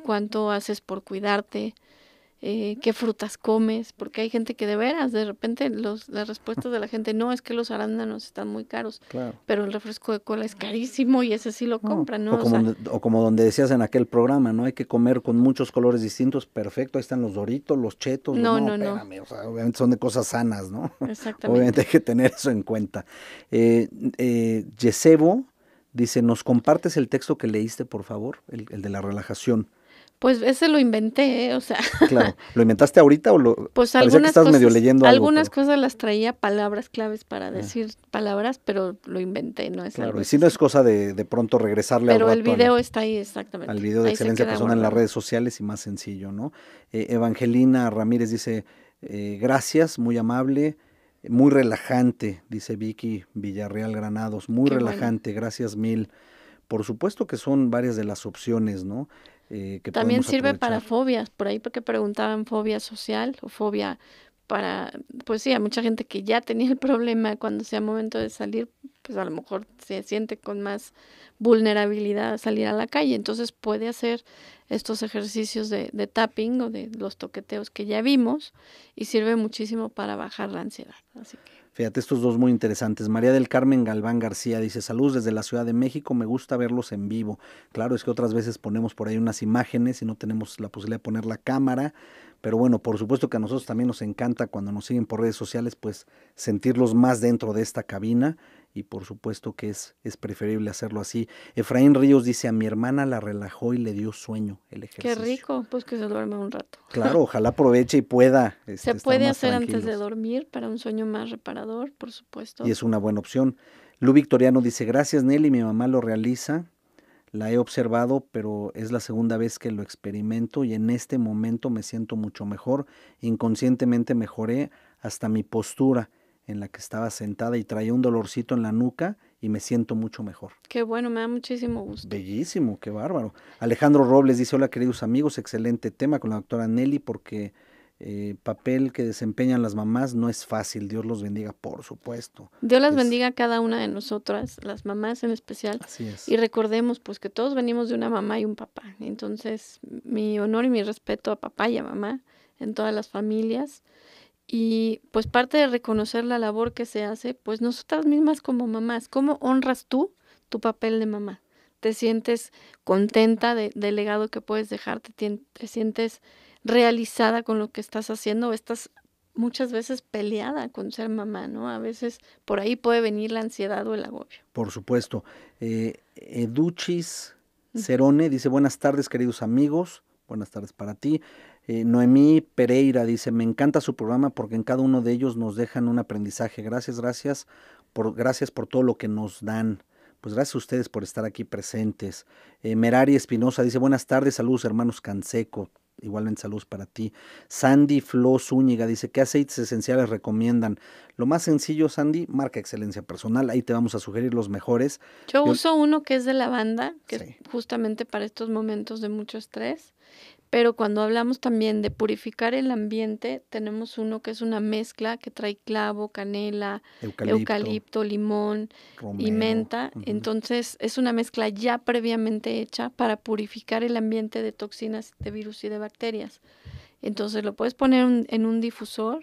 ¿Cuánto haces por cuidarte? Eh, ¿Qué frutas comes? Porque hay gente que de veras, de repente, los, las respuestas de la gente, no, es que los arándanos están muy caros, claro. pero el refresco de cola es carísimo y ese sí lo compran, ¿no? O, o, como, sea, o como donde decías en aquel programa, ¿no? Hay que comer con muchos colores distintos, perfecto, ahí están los Doritos, los Chetos, no, no, no, espérame, no. O sea, obviamente son de cosas sanas, ¿no? Exactamente. Obviamente hay que tener eso en cuenta. Eh, eh, Yesebo dice, ¿nos compartes el texto que leíste, por favor? El, el de la relajación. Pues ese lo inventé, ¿eh? O sea. Claro, ¿lo inventaste ahorita o lo? Pues parecía que estás medio leyendo algo. Algunas pero... cosas las traía palabras claves para decir ah. palabras, pero lo inventé, no es claro, algo. Claro, y si no es cosa de, de pronto regresarle al rato. Pero el video al, está ahí, exactamente. Al video de ahí Excelencia Personal en las redes sociales y más sencillo, ¿no? Eh, Evangelina Ramírez dice, eh, gracias, muy amable, muy relajante, dice Vicky Villarreal Granados, muy Qué relajante, bueno. gracias mil. Por supuesto que son varias de las opciones, ¿no? Eh, que también sirve aprovechar. Para fobias, por ahí porque preguntaban fobia social o fobia para, pues sí, a mucha gente que ya tenía el problema cuando sea momento de salir, pues a lo mejor se siente con más vulnerabilidad a salir a la calle, entonces puede hacer estos ejercicios de, de tapping o de los toqueteos que ya vimos y sirve muchísimo para bajar la ansiedad, así que. Fíjate, estos dos muy interesantes. María del Carmen Galván García dice, saludos desde la Ciudad de México, me gusta verlos en vivo. Claro, es que otras veces ponemos por ahí unas imágenes y no tenemos la posibilidad de poner la cámara, pero bueno, por supuesto que a nosotros también nos encanta cuando nos siguen por redes sociales, pues sentirlos más dentro de esta cabina y por supuesto que es, es preferible hacerlo así. Efraín Ríos dice, a mi hermana la relajó y le dio sueño el ejercicio. Qué rico, pues que se duerma un rato. Claro, ojalá aproveche y pueda. Este, se puede hacer tranquilos. Antes de dormir para un sueño más reparador. Por supuesto. Y es una buena opción. Lu Victoriano dice, gracias Nelly, mi mamá lo realiza, la he observado, pero es la segunda vez que lo experimento y en este momento me siento mucho mejor, inconscientemente mejoré hasta mi postura en la que estaba sentada y traía un dolorcito en la nuca y me siento mucho mejor. Qué bueno, me da muchísimo gusto. Bellísimo, qué bárbaro. Alejandro Robles dice, hola queridos amigos, excelente tema con la doctora Nelly porque... Eh, papel que desempeñan las mamás no es fácil, Dios los bendiga, por supuesto. Dios las es... bendiga a cada una de nosotras, las mamás en especial. Así es. Y recordemos pues que todos venimos de una mamá y un papá, entonces mi honor y mi respeto a papá y a mamá en todas las familias y pues parte de reconocer la labor que se hace, pues nosotras mismas como mamás, ¿cómo honras tú tu papel de mamá? ¿Te sientes contenta de, del legado que puedes dejar? ¿Te, te sientes realizada con lo que estás haciendo? Estás muchas veces peleada con ser mamá, ¿no? A veces por ahí puede venir la ansiedad o el agobio. Por supuesto. Eh, Educhis Cerone dice, buenas tardes queridos amigos, buenas tardes para ti. Eh, Noemí Pereira dice, me encanta su programa porque en cada uno de ellos nos dejan un aprendizaje. Gracias, gracias por, gracias por todo lo que nos dan. Pues gracias a ustedes por estar aquí presentes. Eh, Merari Espinosa dice, buenas tardes, saludos hermanos Canseco. Igualmente saludos para ti. Sandy Flo Zúñiga dice, ¿qué aceites esenciales recomiendan? Lo más sencillo, Sandy, marca Excelencia Personal, ahí te vamos a sugerir los mejores. Yo, Yo... uso uno que es de lavanda, que sí. es justamente para estos momentos de mucho estrés, pero cuando hablamos también de purificar el ambiente, tenemos uno que es una mezcla que trae clavo, canela, eucalipto, eucalipto limón romero. Y menta. Uh-huh. Entonces es una mezcla ya previamente hecha para purificar el ambiente de toxinas, de virus y de bacterias. Entonces lo puedes poner un, en un difusor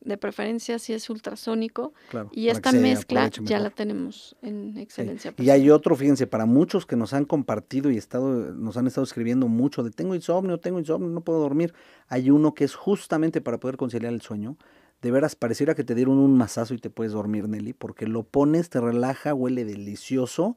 de preferencia si es ultrasónico, claro, y esta mezcla ya la tenemos en Excelencia Personal. Y hay otro, fíjense, para muchos que nos han compartido y estado, nos han estado escribiendo mucho de tengo insomnio, tengo insomnio, no puedo dormir, hay uno que es justamente para poder conciliar el sueño. De veras, pareciera que te dieron un mazazo y te puedes dormir, Nelly, porque lo pones, te relaja, huele delicioso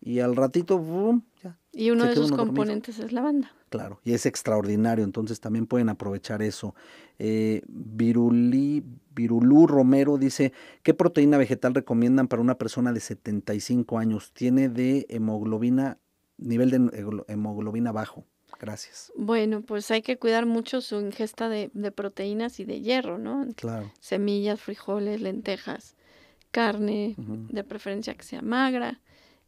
y al ratito, boom, ya. Y uno de sus componentes es lavanda. Claro, y es extraordinario, entonces también pueden aprovechar eso. Eh, Virulí, Virulú Romero dice, ¿qué proteína vegetal recomiendan para una persona de setenta y cinco años? Tiene de hemoglobina, nivel de hemoglobina bajo. Gracias. Bueno, pues hay que cuidar mucho su ingesta de, de proteínas y de hierro, ¿no? Claro. Semillas, frijoles, lentejas, carne, uh-huh, de preferencia que sea magra,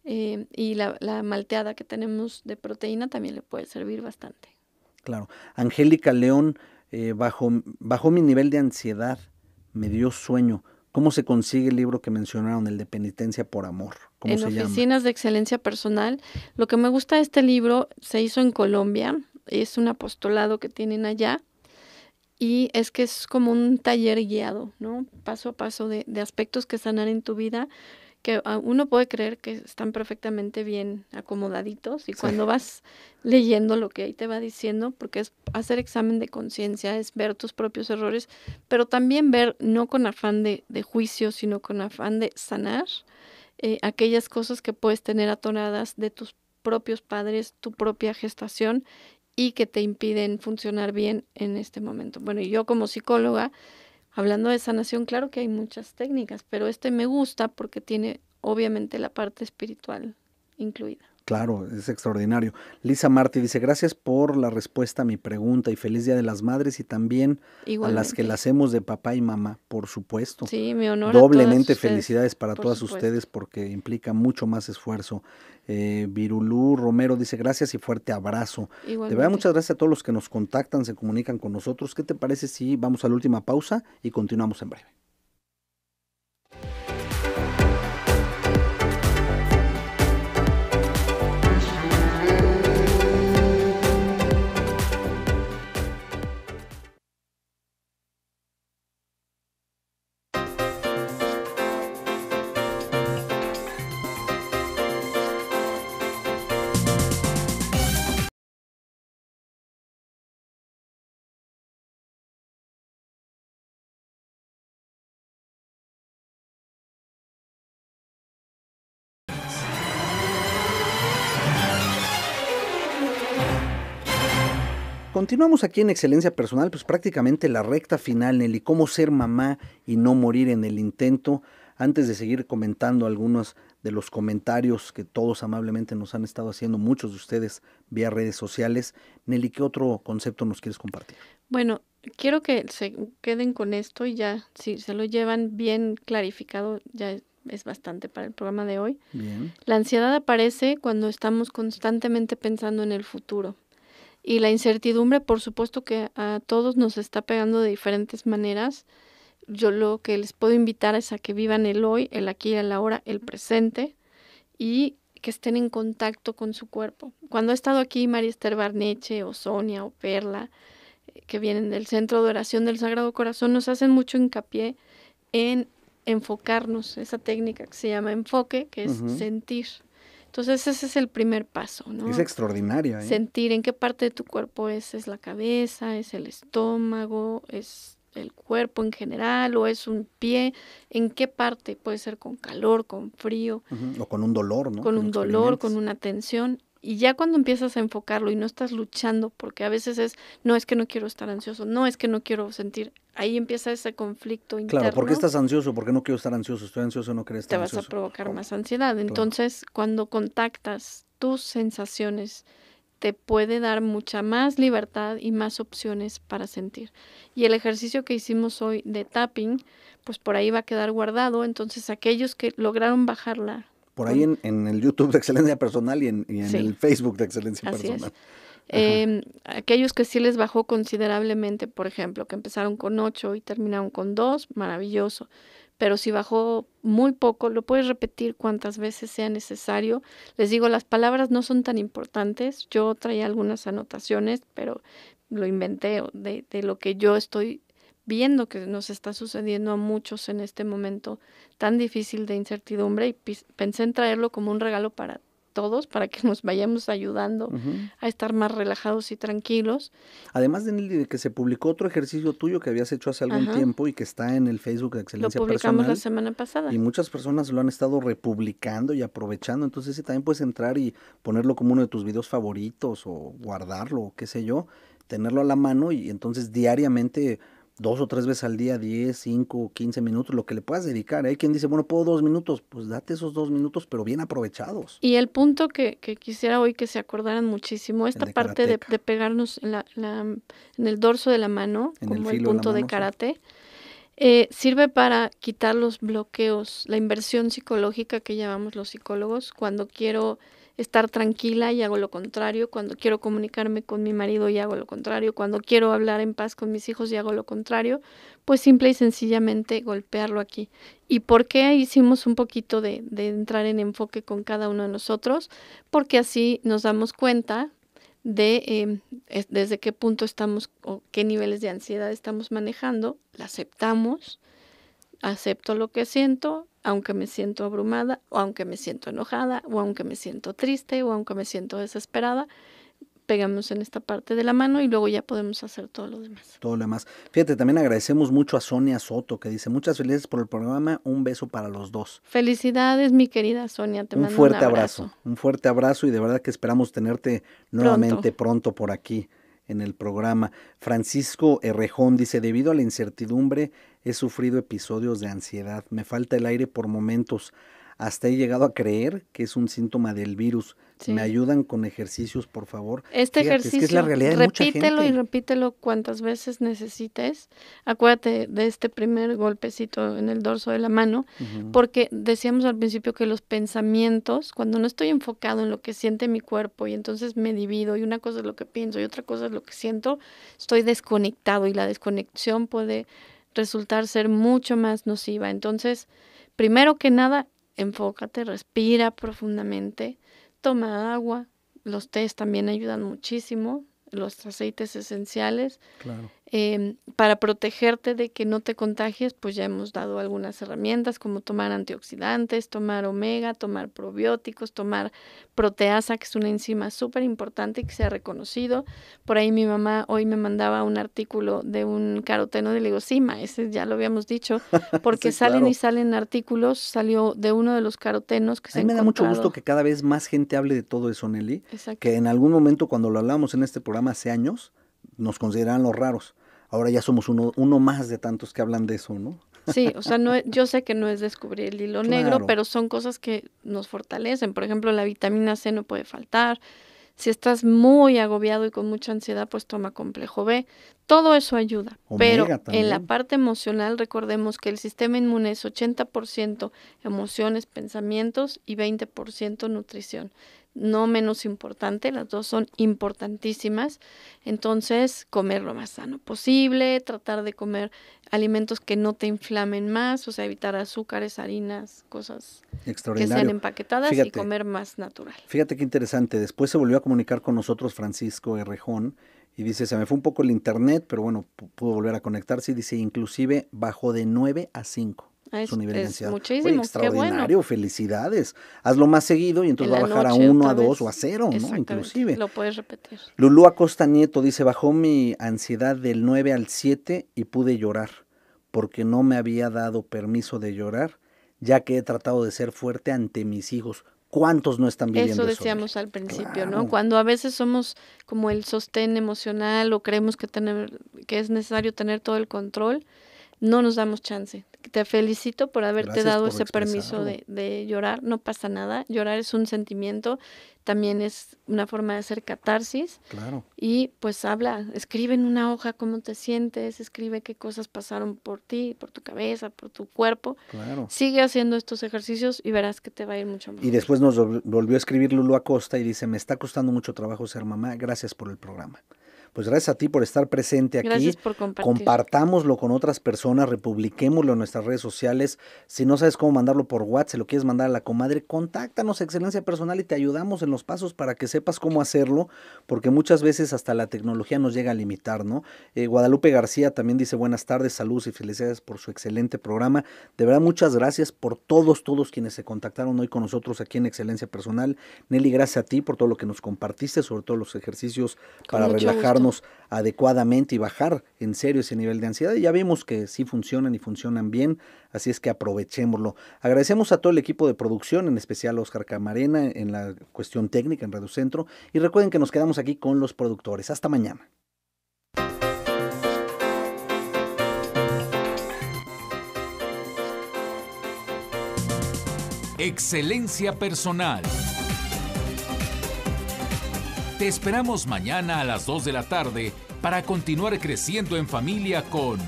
eh, y la, la malteada que tenemos de proteína también le puede servir bastante. Claro. Angélica León, eh, bajo, bajo mi nivel de ansiedad, me dio sueño. ¿Cómo se consigue el libro que mencionaron, el de Penitencia por Amor? ¿Cómo se llama? En Oficinas de Excelencia Personal. Lo que me gusta de este libro, se hizo en Colombia, es un apostolado que tienen allá, y es que es como un taller guiado, ¿no? Paso a paso de, de aspectos que sanar en tu vida, que uno puede creer que están perfectamente bien acomodaditos, y cuando sí vas leyendo lo que ahí te va diciendo, porque es hacer examen de conciencia, es ver tus propios errores, pero también ver, no con afán de, de juicio, sino con afán de sanar eh, aquellas cosas que puedes tener atoradas de tus propios padres, tu propia gestación, y que te impiden funcionar bien en este momento. Bueno, y yo como psicóloga, hablando de sanación, claro que hay muchas técnicas, pero este me gusta porque tiene obviamente la parte espiritual incluida. Claro, es extraordinario. Lisa Martí dice, gracias por la respuesta a mi pregunta y feliz Día de las Madres y también igualmente a las que la hacemos de papá y mamá, por supuesto. Sí, mi honor. Doblemente ustedes, felicidades para todas supuesto. ustedes porque implica mucho más esfuerzo. Eh, Virulú Romero dice, gracias y fuerte abrazo. Igualmente. De verdad, muchas gracias a todos los que nos contactan, se comunican con nosotros. ¿Qué te parece si vamos a la última pausa y continuamos en breve? Continuamos aquí en Excelencia Personal, pues prácticamente la recta final, Nelly, cómo ser mamá y no morir en el intento. Antes de seguir comentando algunos de los comentarios que todos amablemente nos han estado haciendo, muchos de ustedes vía redes sociales, Nelly, ¿qué otro concepto nos quieres compartir? Bueno, quiero que se queden con esto y ya, si se lo llevan bien clarificado, ya es bastante para el programa de hoy. Bien. La ansiedad aparece cuando estamos constantemente pensando en el futuro. Y la incertidumbre, por supuesto que a todos nos está pegando de diferentes maneras. Yo lo que les puedo invitar es a que vivan el hoy, el aquí, el ahora, el presente y que estén en contacto con su cuerpo. Cuando ha estado aquí María Esther Barneche o Sonia o Perla, que vienen del Centro de Oración del Sagrado Corazón, nos hacen mucho hincapié en enfocarnos, esa técnica que se llama enfoque, que es uh-huh. sentir. Entonces ese es el primer paso, ¿no? Es extraordinario, ¿eh? Sentir en qué parte de tu cuerpo es, es la cabeza, es el estómago, es el cuerpo en general o es un pie, en qué parte puede ser con calor, con frío. Uh-huh. O con un dolor, ¿no? Con, con un dolor, con una tensión. Y ya cuando empiezas a enfocarlo y no estás luchando, porque a veces es, no es que no quiero estar ansioso, no es que no quiero sentir, ahí empieza ese conflicto interno. Claro, ¿por qué estás ansioso? ¿Por qué no quiero estar ansioso? Estoy ansioso, no quiero estar ansioso. Te vas a provocar más ansiedad. Entonces, claro, cuando contactas tus sensaciones, te puede dar mucha más libertad y más opciones para sentir. Y el ejercicio que hicimos hoy de tapping, pues por ahí va a quedar guardado. Entonces, aquellos que lograron bajarla, por ahí en, en el YouTube de Excelencia Personal y en, y en sí. el Facebook de Excelencia Así Personal. Eh, aquellos que sí les bajó considerablemente, por ejemplo, que empezaron con ocho y terminaron con dos, maravilloso. Pero si bajó muy poco, lo puedes repetir cuantas veces sea necesario. Les digo, las palabras no son tan importantes. Yo traía algunas anotaciones, pero lo inventé de, de lo que yo estoy viendo que nos está sucediendo a muchos en este momento tan difícil de incertidumbre, y pensé en traerlo como un regalo para todos, para que nos vayamos ayudando uh-huh. a estar más relajados y tranquilos. Además de que se publicó otro ejercicio tuyo que habías hecho hace algún Ajá. tiempo y que está en el Facebook de Excelencia Personal. Lo publicamos Personal, la semana pasada. Y muchas personas lo han estado republicando y aprovechando, entonces sí, también puedes entrar y ponerlo como uno de tus videos favoritos o guardarlo, o qué sé yo, tenerlo a la mano y entonces diariamente, dos o tres veces al día, diez, cinco, quince minutos, lo que le puedas dedicar. Hay quien dice, bueno, puedo dos minutos, pues date esos dos minutos, pero bien aprovechados. Y el punto que, que quisiera hoy que se acordaran muchísimo, esta de parte de, de pegarnos en, la, la, en el dorso de la mano, en como el, el punto de, mano, de karate, sí. eh, sirve para quitar los bloqueos, la inversión psicológica que llamamos los psicólogos, cuando quiero estar tranquila y hago lo contrario, cuando quiero comunicarme con mi marido y hago lo contrario, cuando quiero hablar en paz con mis hijos y hago lo contrario, pues simple y sencillamente golpearlo aquí. ¿Y por qué hicimos un poquito de, de entrar en enfoque con cada uno de nosotros? Porque así nos damos cuenta de eh, es, desde qué punto estamos o qué niveles de ansiedad estamos manejando, la aceptamos, acepto lo que siento, aunque me siento abrumada, o aunque me siento enojada, o aunque me siento triste, o aunque me siento desesperada, pegamos en esta parte de la mano y luego ya podemos hacer todo lo demás. Todo lo demás. Fíjate, también agradecemos mucho a Sonia Soto, que dice, muchas felicidades por el programa, un beso para los dos. Felicidades, mi querida Sonia, te mando un fuerte abrazo. abrazo. Un fuerte abrazo y de verdad que esperamos tenerte nuevamente pronto, pronto por aquí en el programa. Francisco Herrejón dice, debido a la incertidumbre he sufrido episodios de ansiedad, me falta el aire por momentos, hasta he llegado a creer que es un síntoma del virus. Sí. ¿Me ayudan con ejercicios, por favor? Este Fíjate, ejercicio, es que es la realidad de mucha gente. Repítelo y repítelo cuantas veces necesites. Acuérdate de este primer golpecito en el dorso de la mano, uh-huh. porque decíamos al principio que los pensamientos, cuando no estoy enfocado en lo que siente mi cuerpo y entonces me divido, y una cosa es lo que pienso y otra cosa es lo que siento, estoy desconectado y la desconexión puede resultar ser mucho más nociva. Entonces, primero que nada, enfócate, respira profundamente, toma agua, los tés también ayudan muchísimo, los aceites esenciales. Claro. Eh, para protegerte de que no te contagies, pues ya hemos dado algunas herramientas como tomar antioxidantes, tomar omega, tomar probióticos, tomar proteasa, que es una enzima súper importante y que se ha reconocido. Por ahí mi mamá hoy me mandaba un artículo de un caroteno de ligosima, ese ya lo habíamos dicho, porque sí, salen claro. y salen artículos, salió de uno de los carotenos que se ha encontrado. A mí me da mucho gusto que cada vez más gente hable de todo eso, Nelly, Exacto. que en algún momento cuando lo hablamos en este programa hace años, nos consideraban los raros. Ahora ya somos uno, uno más de tantos que hablan de eso, ¿no? Sí, o sea, no, yo sé que no es descubrir el hilo claro. negro, pero son cosas que nos fortalecen. Por ejemplo, la vitamina C no puede faltar. Si estás muy agobiado y con mucha ansiedad, pues toma complejo be. Todo eso ayuda. Omega pero también. En la parte emocional, recordemos que el sistema inmune es ochenta por ciento emociones, pensamientos y veinte por ciento nutrición. No menos importante, las dos son importantísimas. Entonces, comer lo más sano posible, tratar de comer alimentos que no te inflamen más, o sea, evitar azúcares, harinas, cosas que sean empaquetadas fíjate, y comer más natural. Fíjate qué interesante, después se volvió a comunicar con nosotros Francisco Herrejón y dice, se me fue un poco el internet, pero bueno, pudo volver a conectarse y dice, inclusive bajó de nueve a cinco. Es, su nivel es de ansiedad. Muchísimo, Oye, extraordinario, qué bueno. Felicidades. Hazlo más seguido y entonces en va a bajar a uno, a dos o a cero, ¿no? Inclusive. Lo puedes repetir. Lulú Acosta Nieto dice, bajó mi ansiedad del nueve al siete y pude llorar porque no me había dado permiso de llorar, ya que he tratado de ser fuerte ante mis hijos. ¿Cuántos no están viviendo eso? Eso decíamos al principio, claro. ¿no? Cuando a veces somos como el sostén emocional o creemos que, tener, que es necesario tener todo el control, no nos damos chance. Te felicito por haberte Gracias dado por ese expresarlo. permiso de, de llorar. No pasa nada. Llorar es un sentimiento, también es una forma de hacer catarsis. Claro. Y pues habla, escribe en una hoja cómo te sientes, escribe qué cosas pasaron por ti, por tu cabeza, por tu cuerpo. Claro. Sigue haciendo estos ejercicios y verás que te va a ir mucho mejor. Y después nos volvió a escribir Lulu Acosta y dice, me está costando mucho trabajo ser mamá. Gracias por el programa. Pues gracias a ti por estar presente aquí. Gracias por compartir. Compartámoslo con otras personas, republiquémoslo en nuestras redes sociales. Si no sabes cómo mandarlo por WhatsApp, si lo quieres mandar a la comadre, contáctanos a Excelencia Personal y te ayudamos en los pasos para que sepas cómo hacerlo, porque muchas veces hasta la tecnología nos llega a limitar, ¿no? Eh, Guadalupe García también dice, buenas tardes, saludos y felicidades por su excelente programa. De verdad, muchas gracias por todos, todos quienes se contactaron hoy con nosotros aquí en Excelencia Personal. Nelly, gracias a ti por todo lo que nos compartiste, sobre todo los ejercicios para relajarnos adecuadamente y bajar en serio ese nivel de ansiedad. Y ya vimos que sí funcionan y funcionan bien, así es que aprovechémoslo. Agradecemos a todo el equipo de producción, en especial a Oscar Camarena en la cuestión técnica en Reducentro, y recuerden que nos quedamos aquí con los productores. Hasta mañana. Excelencia Personal. Te esperamos mañana a las dos de la tarde para continuar creciendo en familia con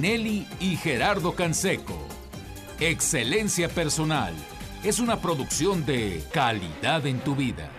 Nelly y Gerardo Canseco. Excelencia Personal es una producción de calidad en tu vida.